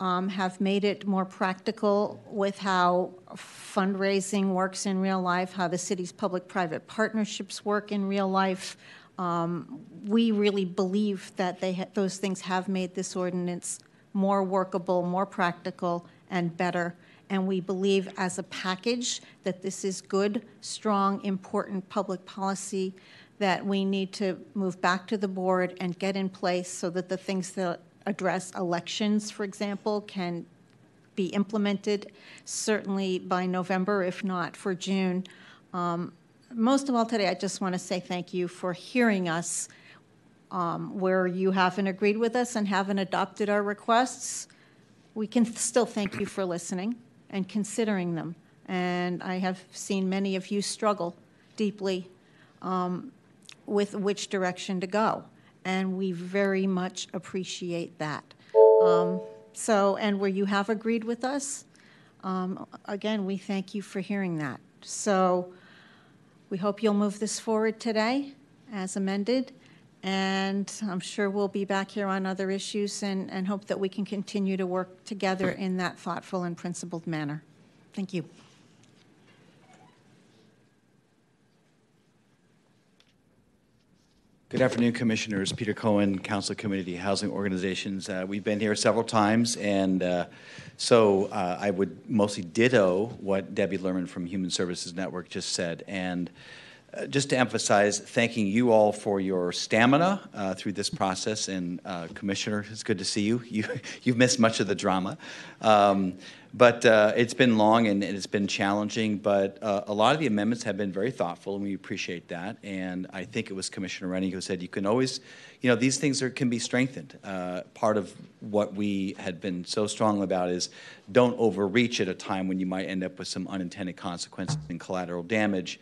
um, have made it more practical with how fundraising works in real life, how the city's public-private partnerships work in real life. Um, we really believe that they ha those things have made this ordinance more workable, more practical, and better. And we believe as a package that this is good, strong, important public policy that we need to move back to the board and get in place so that the things that address elections, for example, can be implemented certainly by November, if not for June. Um, most of all today, I just want to say thank you for hearing us um, where you haven't agreed with us and haven't adopted our requests. We can still thank you for listening and considering them. And I have seen many of you struggle deeply um, with which direction to go. And we very much appreciate that. Um, so, and where you have agreed with us, um, again, we thank you for hearing that. So we hope you'll move this forward today as amended. And I'm sure we'll be back here on other issues and, and hope that we can continue to work together in that thoughtful and principled manner. Thank you. Good afternoon, Commissioners. Peter Cohen, Council of Community Housing Organizations. Uh, we've been here several times, and uh, so uh, I would mostly ditto what Debbie Lerman from Human Services Network just said. And Uh, just to emphasize, thanking you all for your stamina uh, through this process, and uh, Commissioner, it's good to see you. you you've missed much of the drama, um, but uh, it's been long and it's been challenging, but uh, a lot of the amendments have been very thoughtful, and we appreciate that. And I think it was Commissioner Rennie who said you can always, you know, these things are, can be strengthened. Uh, part of what we had been so strong about is don't overreach at a time when you might end up with some unintended consequences and collateral damage.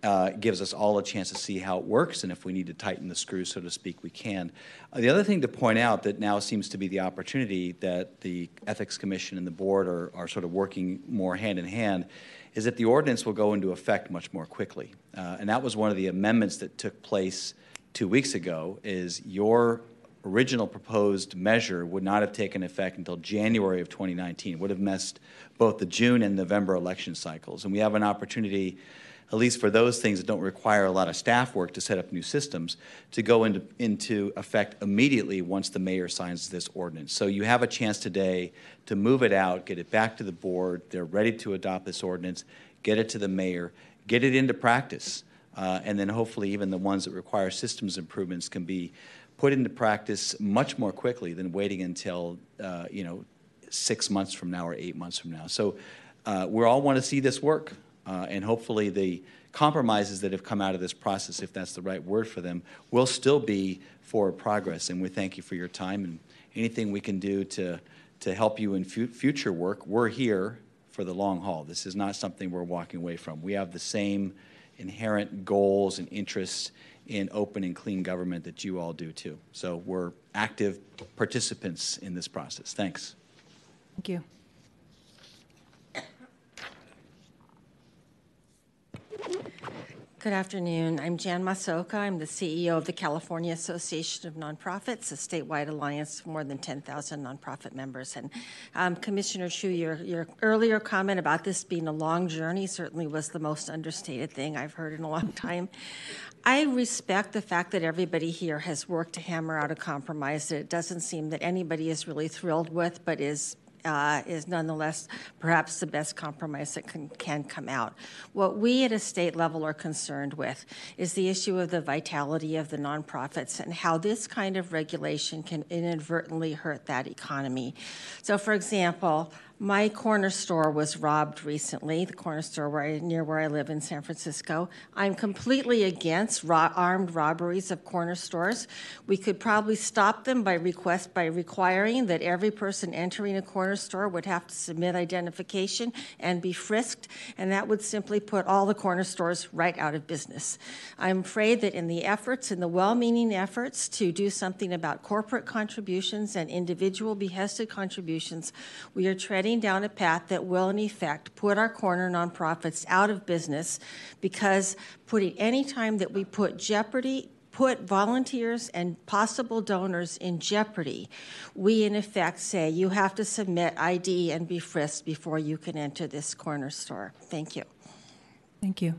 Uh, gives us all a chance to see how it works, and if we need to tighten the screw, so to speak, we can. Uh, the other thing to point out that now seems to be the opportunity that the Ethics Commission and the board are, are sort of working more hand in hand is that the ordinance will go into effect much more quickly. Uh, and that was one of the amendments that took place two weeks ago, is your original proposed measure would not have taken effect until January of twenty nineteen. It would have messed both the June and November election cycles. And we have an opportunity at least for those things that don't require a lot of staff work to set up new systems, to go into, into effect immediately once the mayor signs this ordinance. So you have a chance today to move it out, get it back to the board. They're ready to adopt this ordinance, get it to the mayor, get it into practice, uh, and then hopefully even the ones that require systems improvements can be put into practice much more quickly than waiting until, uh, you know, six months from now or eight months from now. So uh, we all want to see this work, uh, and hopefully the compromises that have come out of this process, if that's the right word for them, will still be forward progress. And we thank you for your time, and anything we can do to, to help you in fu future work. We're here for the long haul. This is not something we're walking away from. We have the same inherent goals and interests in open and clean government that you all do too. So we're active participants in this process. Thanks. Thank you. Good afternoon. I'm Jan Masoka. I'm the C E O of the California Association of Nonprofits, a statewide alliance for more than ten thousand nonprofit members. And um, Commissioner Chiu, your, your earlier comment about this being a long journey certainly was the most understated thing I've heard in a long time. I respect the fact that everybody here has worked to hammer out a compromise that it doesn't seem that anybody is really thrilled with, but is Uh, is nonetheless perhaps the best compromise that can, can come out. What we at a state level are concerned with is the issue of the vitality of the nonprofits and how this kind of regulation can inadvertently hurt that economy. So, for example, my corner store was robbed recently, the corner store where I, near where I live in San Francisco. I'm completely against ro- armed robberies of corner stores. We could probably stop them by request by requiring that every person entering a corner store would have to submit identification and be frisked, and that would simply put all the corner stores right out of business. I'm afraid that in the efforts, in the well-meaning efforts to do something about corporate contributions and individual behested contributions, we are treading down a path that will, in effect, put our corner nonprofits out of business, because putting any time that we put jeopardy, put volunteers and possible donors in jeopardy, we, in effect, say you have to submit I D and be frisked before you can enter this corner store. Thank you. Thank you.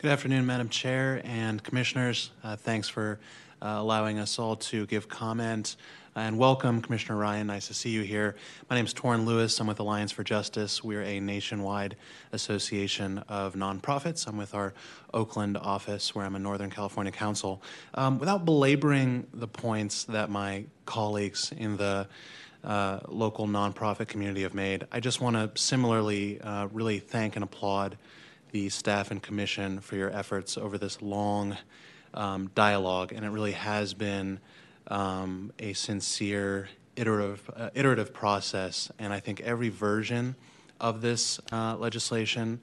Good afternoon, Madam Chair and Commissioners. Uh, thanks for uh, allowing us all to give comment, and welcome, Commissioner Ryan. Nice to see you here. My name is Torrin Lewis. I'm with Alliance for Justice. We're a nationwide association of nonprofits. I'm with our Oakland office, where I'm a Northern California council. Um, without belaboring the points that my colleagues in the uh, local nonprofit community have made, I just want to similarly uh, really thank and applaud the staff and commission for your efforts over this long um, dialogue, and it really has been um, a sincere, iterative, uh, iterative process. And I think every version of this uh, legislation,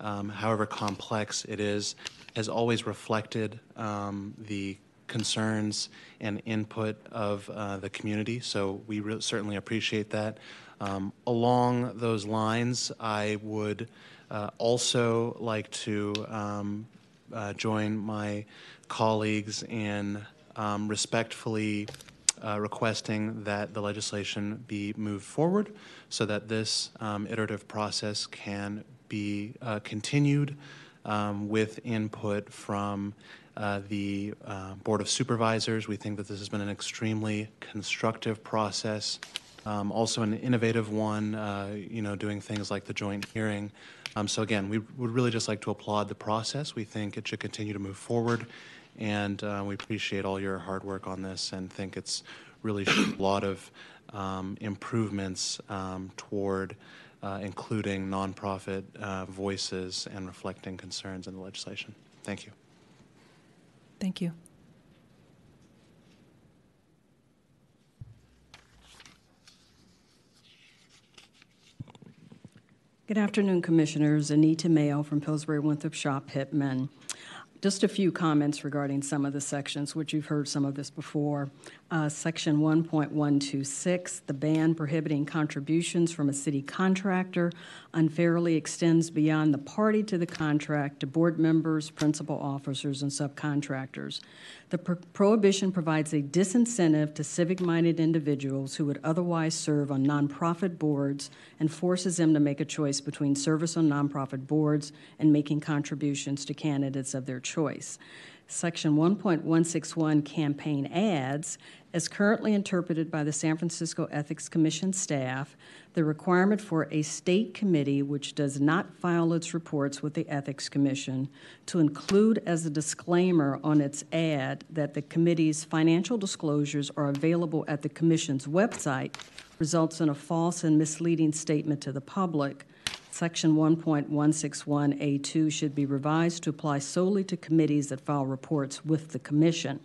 um, however complex it is, has always reflected um, the concerns and input of uh, the community. So we re- certainly appreciate that. Um, along those lines, I would Uh, also like to um, uh, join my colleagues in um, respectfully uh, requesting that the legislation be moved forward so that this um, iterative process can be uh, continued um, with input from uh, the uh, Board of Supervisors. We think that this has been an extremely constructive process, um, also an innovative one, uh, you know, doing things like the joint hearing. Um, so again, we would really just like to applaud the process. We think it should continue to move forward, and uh, we appreciate all your hard work on this, and think it's really a lot of um, improvements um, toward uh, including nonprofit uh, voices and reflecting concerns in the legislation. Thank you. Thank you. Good afternoon, Commissioners. Anita Mayo from Pillsbury Winthrop Shaw Pittman. Just a few comments regarding some of the sections, which you've heard some of this before. uh, Section one point one two six, the ban prohibiting contributions from a city contractor unfairly extends beyond the party to the contract to board members, principal officers, and subcontractors. The pro prohibition provides a disincentive to civic-minded individuals who would otherwise serve on nonprofit boards and forces them to make a choice between service on nonprofit boards and making contributions to candidates of their choice. Section one point one six one, campaign ads, as currently interpreted by the San Francisco Ethics Commission staff, the requirement for a state committee which does not file its reports with the Ethics Commission to include as a disclaimer on its ad that the committee's financial disclosures are available at the Commission's website results in a false and misleading statement to the public. Section one point one six one A two should be revised to apply solely to committees that file reports with the Commission.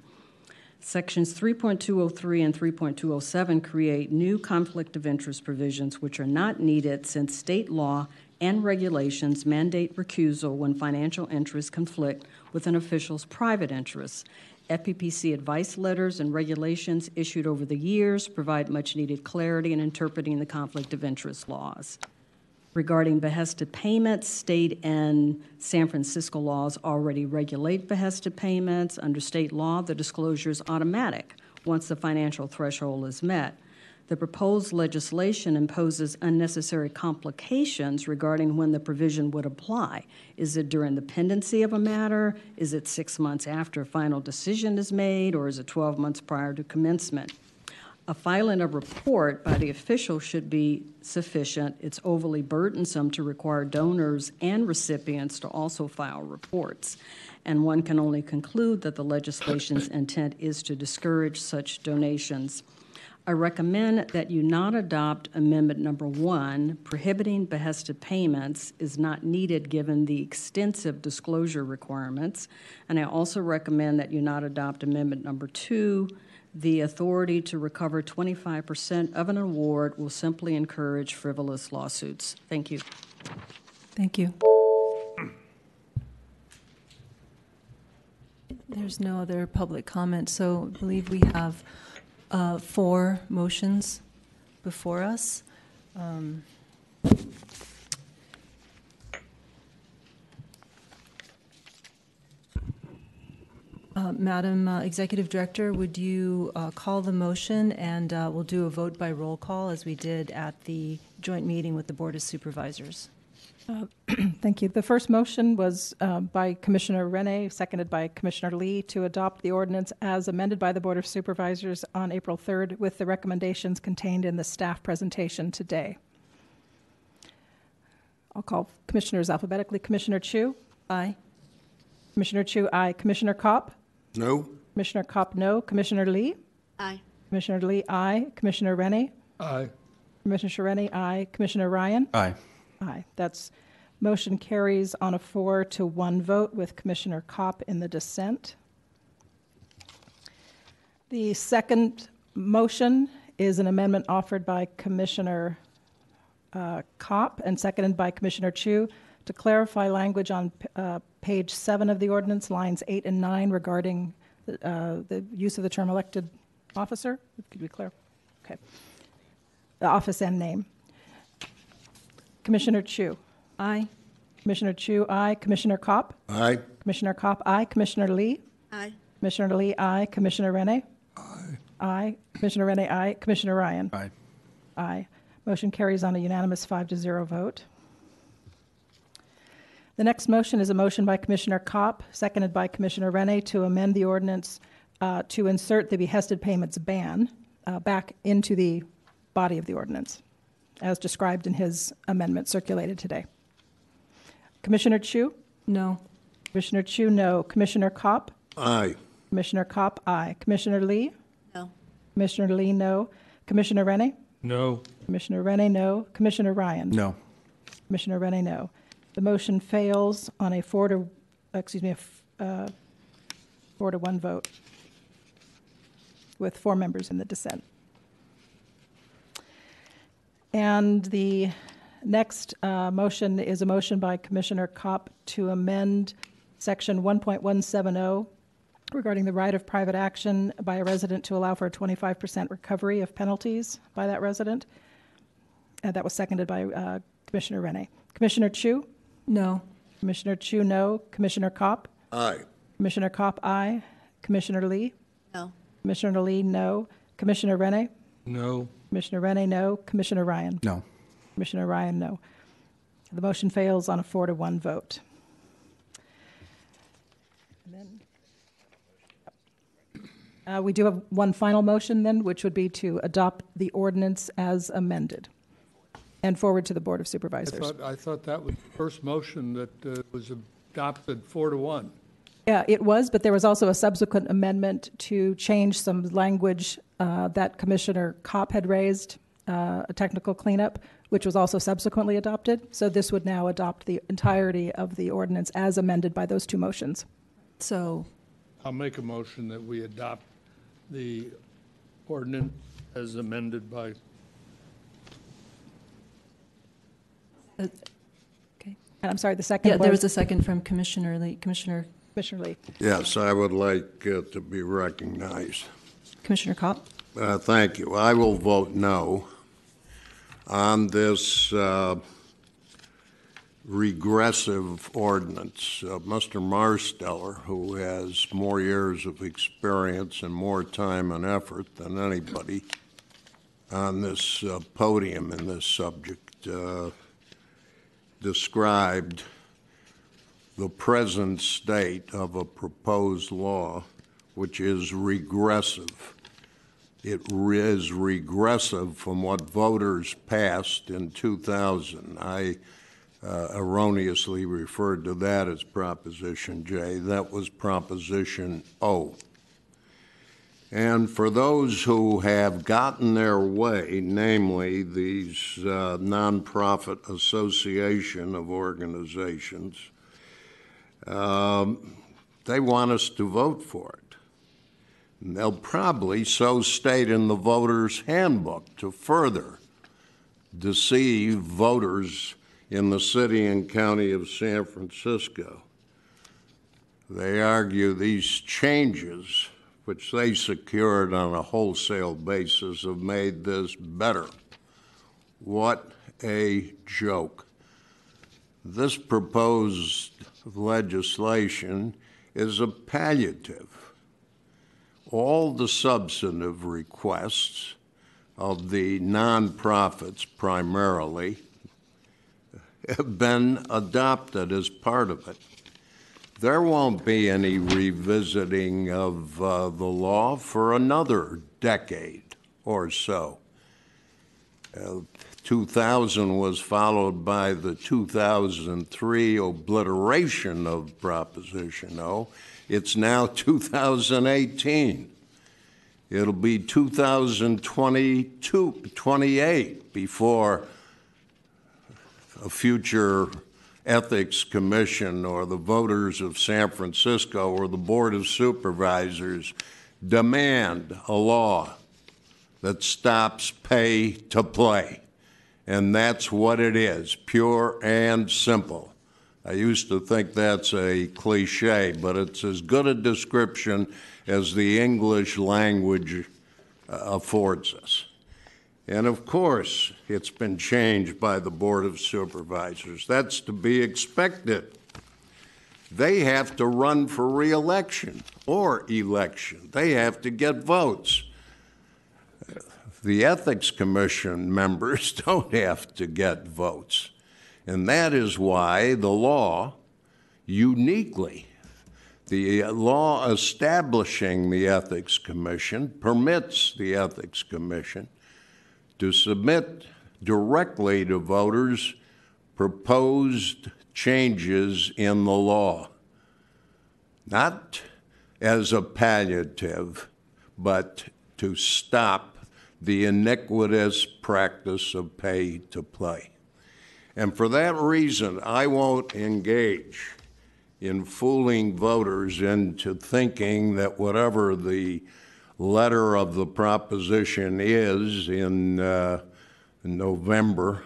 Sections three point two oh three and three point two oh seven create new conflict of interest provisions which are not needed since state law and regulations mandate recusal when financial interests conflict with an official's private interests. F P P C advice letters and regulations issued over the years provide much needed clarity in interpreting the conflict of interest laws. Regarding behested payments, state and San Francisco laws already regulate behested payments. Under state law, the disclosure is automatic once the financial threshold is met. The proposed legislation imposes unnecessary complications regarding when the provision would apply. Is it during the pendency of a matter? Is it six months after a final decision is made, or is it twelve months prior to commencement? A filing of report by the official should be sufficient. It's overly burdensome to require donors and recipients to also file reports. And one can only conclude that the legislation's intent is to discourage such donations. I recommend that you not adopt amendment number one. Prohibiting behested payments is not needed given the extensive disclosure requirements. And I also recommend that you not adopt amendment number two. The authority to recover twenty-five percent of an award will simply encourage frivolous lawsuits. Thank you. Thank you. There's no other public comment, so I believe we have uh, four motions before us. Um, Uh, Madam uh, Executive Director, would you uh, call the motion, and uh, we'll do a vote by roll call as we did at the joint meeting with the Board of Supervisors. Uh, thank you. The first motion was uh, by Commissioner Rene, seconded by Commissioner Lee, to adopt the ordinance as amended by the Board of Supervisors on April third with the recommendations contained in the staff presentation today. I'll call commissioners alphabetically. Commissioner Chiu? Aye. Commissioner Chiu? Aye. Commissioner Kopp? No. Commissioner Kopp, no. Commissioner Lee? Aye. Commissioner Lee, aye. Commissioner Rene? Aye. Commissioner Rene, aye. Commissioner Ryan? Aye. Aye. That's motion carries on a four to one vote with Commissioner Kopp in the dissent. The second motion is an amendment offered by Commissioner uh, Kopp and seconded by Commissioner Chiu to clarify language on uh, page seven of the ordinance, lines eight and nine, regarding uh, the use of the term elected officer. Could we clarify? Okay. The office and name. Commissioner Chiu? Aye. Commissioner Chiu? Aye. Commissioner Kopp? Aye. Commissioner Kopp? Aye. Commissioner Lee? Aye. Commissioner Lee? Aye. Commissioner Rene? Aye. Aye. Commissioner Rene? Aye. Commissioner Ryan? Aye. Aye. Motion carries on a unanimous five to zero vote. The next motion is a motion by Commissioner Kopp, seconded by Commissioner Rene, to amend the ordinance uh, to insert the behested payments ban uh, back into the body of the ordinance, as described in his amendment circulated today. Commissioner Chiu? No. Commissioner Chiu, no. Commissioner Kopp? Aye. Commissioner Kopp, aye. Commissioner Lee? No. Commissioner Lee, no. Commissioner Rene? No. Commissioner Rene, no. Commissioner Ryan? No. Commissioner Rene, no. The motion fails on a four to, excuse me, a uh, four to one vote with four members in the dissent. And the next uh, motion is a motion by Commissioner Kopp to amend section one point one seven zero regarding the right of private action by a resident to allow for a twenty-five percent recovery of penalties by that resident. Uh, that was seconded by uh, Commissioner Rennie. Commissioner Chiu? No. Commissioner Chiu, no. Commissioner Kopp? Aye. Commissioner Kopp, aye. Commissioner Lee? No. Commissioner Lee, no. Commissioner Rennie? No. Commissioner Rennie, no. Commissioner Ryan? No. Commissioner Ryan, no. The motion fails on a four to one vote. And then, uh, we do have one final motion then, which would be to adopt the ordinance as amended and forward to the Board of Supervisors. I thought, I thought that was the first motion that uh, was adopted four to one. Yeah, it was, but there was also a subsequent amendment to change some language uh, that Commissioner Kopp had raised, uh, a technical cleanup, which was also subsequently adopted. So this would now adopt the entirety of the ordinance as amended by those two motions. So I'll make a motion that we adopt the ordinance as amended by. Uh, okay. And I'm sorry, the second. Yeah, was, there was a second from Commissioner Lee. Commissioner. Commissioner Lee. Yes, I would like uh, to be recognized. Commissioner Kopp. Uh, thank you. I will vote no on this uh, regressive ordinance. Uh, Mister Marsteller, who has more years of experience and more time and effort than anybody on this uh, podium in this subject, uh, described the present state of a proposed law, which is regressive. It is regressive from what voters passed in two thousand. I uh, erroneously referred to that as Proposition J. That was Proposition O. And for those who have gotten their way, namely these uh, nonprofit association of organizations, Um, they want us to vote for it. And they'll probably so state in the voter's handbook to further deceive voters in the city and county of San Francisco. They argue these changes, which they secured on a wholesale basis, have made this better. What a joke. This proposed legislation is a palliative. All the substantive requests of the nonprofits primarily have been adopted as part of it. There won't be any revisiting of uh, the law for another decade or so. Uh, two thousand was followed by the two thousand three obliteration of Proposition O. It's now two thousand eighteen. It'll be two thousand twenty-two, twenty-eight before a future ethics commission or the voters of San Francisco or the Board of Supervisors demand a law that stops pay to play. And that's what it is, pure and simple. I used to think that's a cliche, but it's as good a description as the English language uh, affords us. And of course, it's been changed by the Board of Supervisors. That's to be expected. They have to run for re-election or election. They have to get votes. Uh, The Ethics Commission members don't have to get votes. And that is why the law uniquely, the law establishing the Ethics Commission permits the Ethics Commission to submit directly to voters proposed changes in the law, not as a palliative, but to stop the iniquitous practice of pay to play. And for that reason, I won't engage in fooling voters into thinking that whatever the letter of the proposition is in uh, November,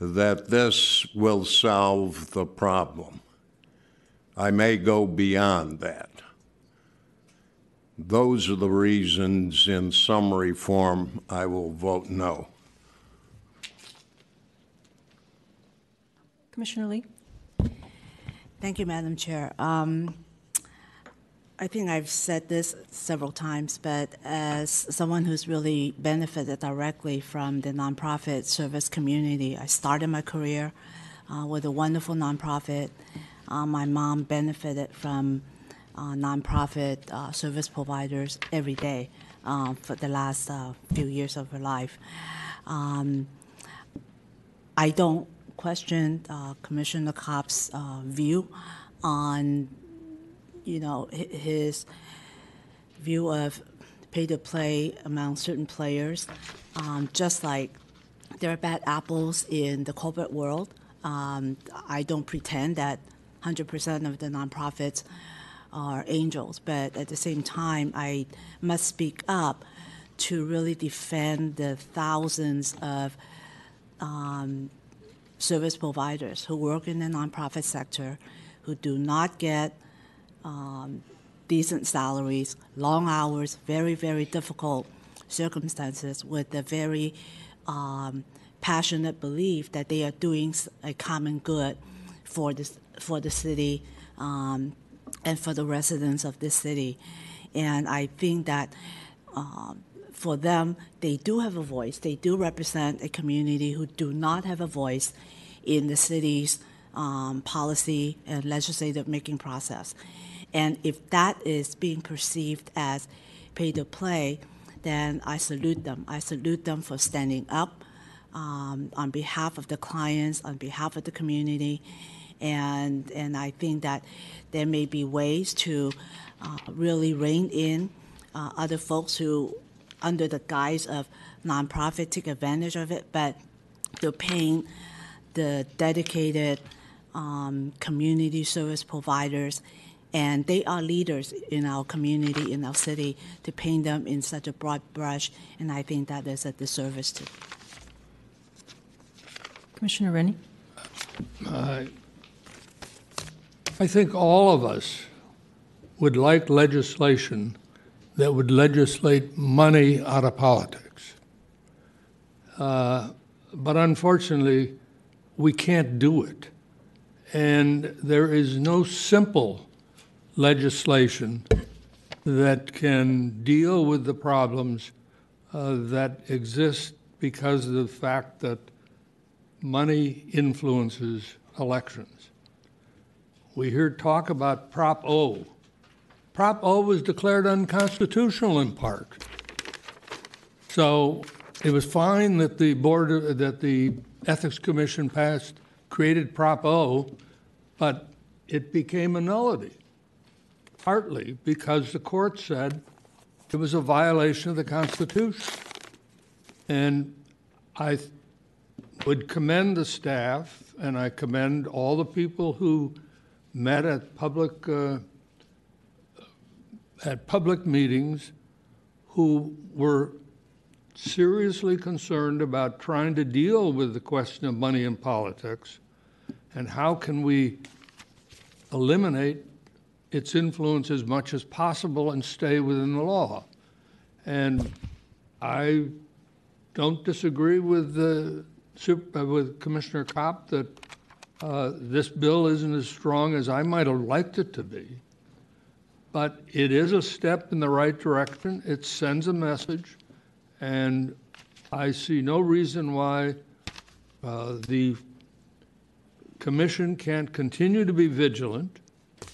that this will solve the problem. I may go beyond that. Those are the reasons, in summary form, I will vote no. Commissioner Lee. Thank you, Madam Chair. Um, I think I've said this several times, but as someone who's really benefited directly from the nonprofit service community, I started my career uh, with a wonderful nonprofit. Uh, my mom benefited from uh, nonprofit uh, service providers every day uh, for the last uh, few years of her life. Um, I don't question uh, Commissioner Kopp's uh, view on, you know, his view of pay-to-play among certain players. Um, just like there are bad apples in the corporate world, um, I don't pretend that one hundred percent of the nonprofits are angels, but at the same time, I must speak up to really defend the thousands of um, service providers who work in the nonprofit sector, who do not get Um, decent salaries, long hours, very, very difficult circumstances, with a very um, passionate belief that they are doing a common good for this, for the city um, and for the residents of this city. And I think that um, for them, they do have a voice. They do represent a community who do not have a voice in the city's um, policy and legislative making process. And if that is being perceived as pay-to-play, then I salute them. I salute them for standing up um, on behalf of the clients, on behalf of the community. And, and I think that there may be ways to uh, really rein in uh, other folks who, under the guise of nonprofit, take advantage of it, but they're paying the dedicated um, community service providers, and they are leaders in our community, in our city, to paint them in such a broad brush, and I think that is a disservice to. Commissioner Rennie? Uh, I think all of us would like legislation that would legislate money out of politics. Uh, but unfortunately, we can't do it. And there is no simple legislation that can deal with the problems uh, that exist because of the fact that money influences elections. We hear talk about Prop O. Prop O was declared unconstitutional in part. So it was fine that the board, that the Ethics Commission passed, created Prop O, but it became a nullity. Partly because the court said it was a violation of the Constitution. And I would commend the staff, and I commend all the people who met at public, uh, at public meetings, who were seriously concerned about trying to deal with the question of money in politics and how can we eliminate its influence as much as possible and stay within the law. And I don't disagree with, the, with Commissioner Kopp that uh, this bill isn't as strong as I might have liked it to be, but it is a step in the right direction. It sends a message, and I see no reason why uh, the Commission can't continue to be vigilant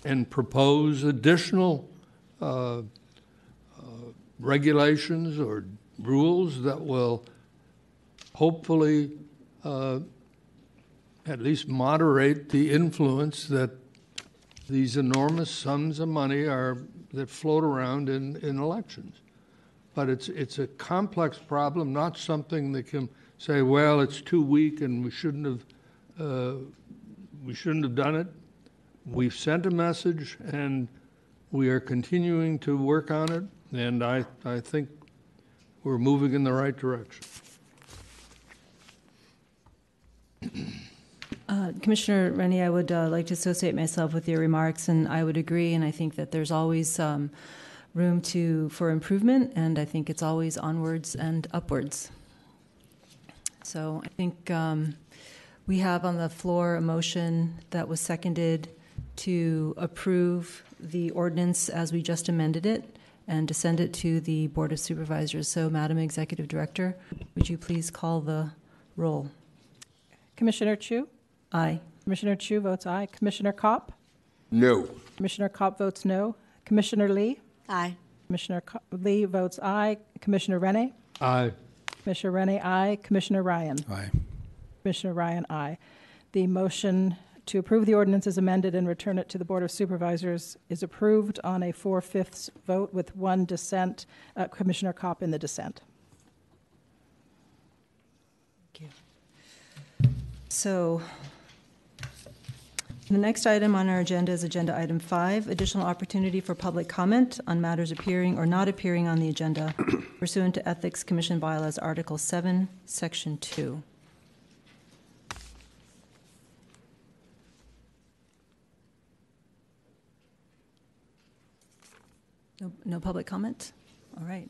and propose additional uh, uh, regulations or rules that will hopefully uh, at least moderate the influence that these enormous sums of money are that float around in, in elections. But it's, it's a complex problem, not something that can say, well, it's too weak and we shouldn't have, uh, we shouldn't have done it. We've sent a message, and we are continuing to work on it, and I, I think we're moving in the right direction. Uh, Commissioner Rennie, I would uh, like to associate myself with your remarks, and I would agree, and I think that there's always um, room to for improvement, and I think it's always onwards and upwards. So I think um, we have on the floor a motion that was seconded to approve the ordinance as we just amended it and to send it to the Board of Supervisors. So, Madam Executive Director, would you please call the roll? Commissioner Chiu? Aye. Commissioner Chiu votes aye. Commissioner Kopp? No. Commissioner Kopp votes no. Commissioner Lee? Aye. Commissioner Co- Lee votes aye. Commissioner Rene? Aye. Commissioner Rene, aye. Commissioner Ryan? Aye. Commissioner Ryan, aye. The motion to approve the ordinance as amended and return it to the Board of Supervisors is approved on a four-fifths vote with one dissent. Uh, Commissioner Kopp in the dissent. Thank you. So the next item on our agenda is agenda item five, additional opportunity for public comment on matters appearing or not appearing on the agenda pursuant to Ethics Commission Bylaws Article seven, Section two. No, no public comment? All right.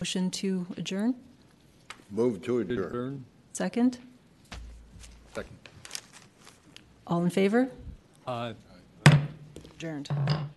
Motion to adjourn? Move to adjourn. Second? Second. All in favor? Aye. Aye. Adjourned.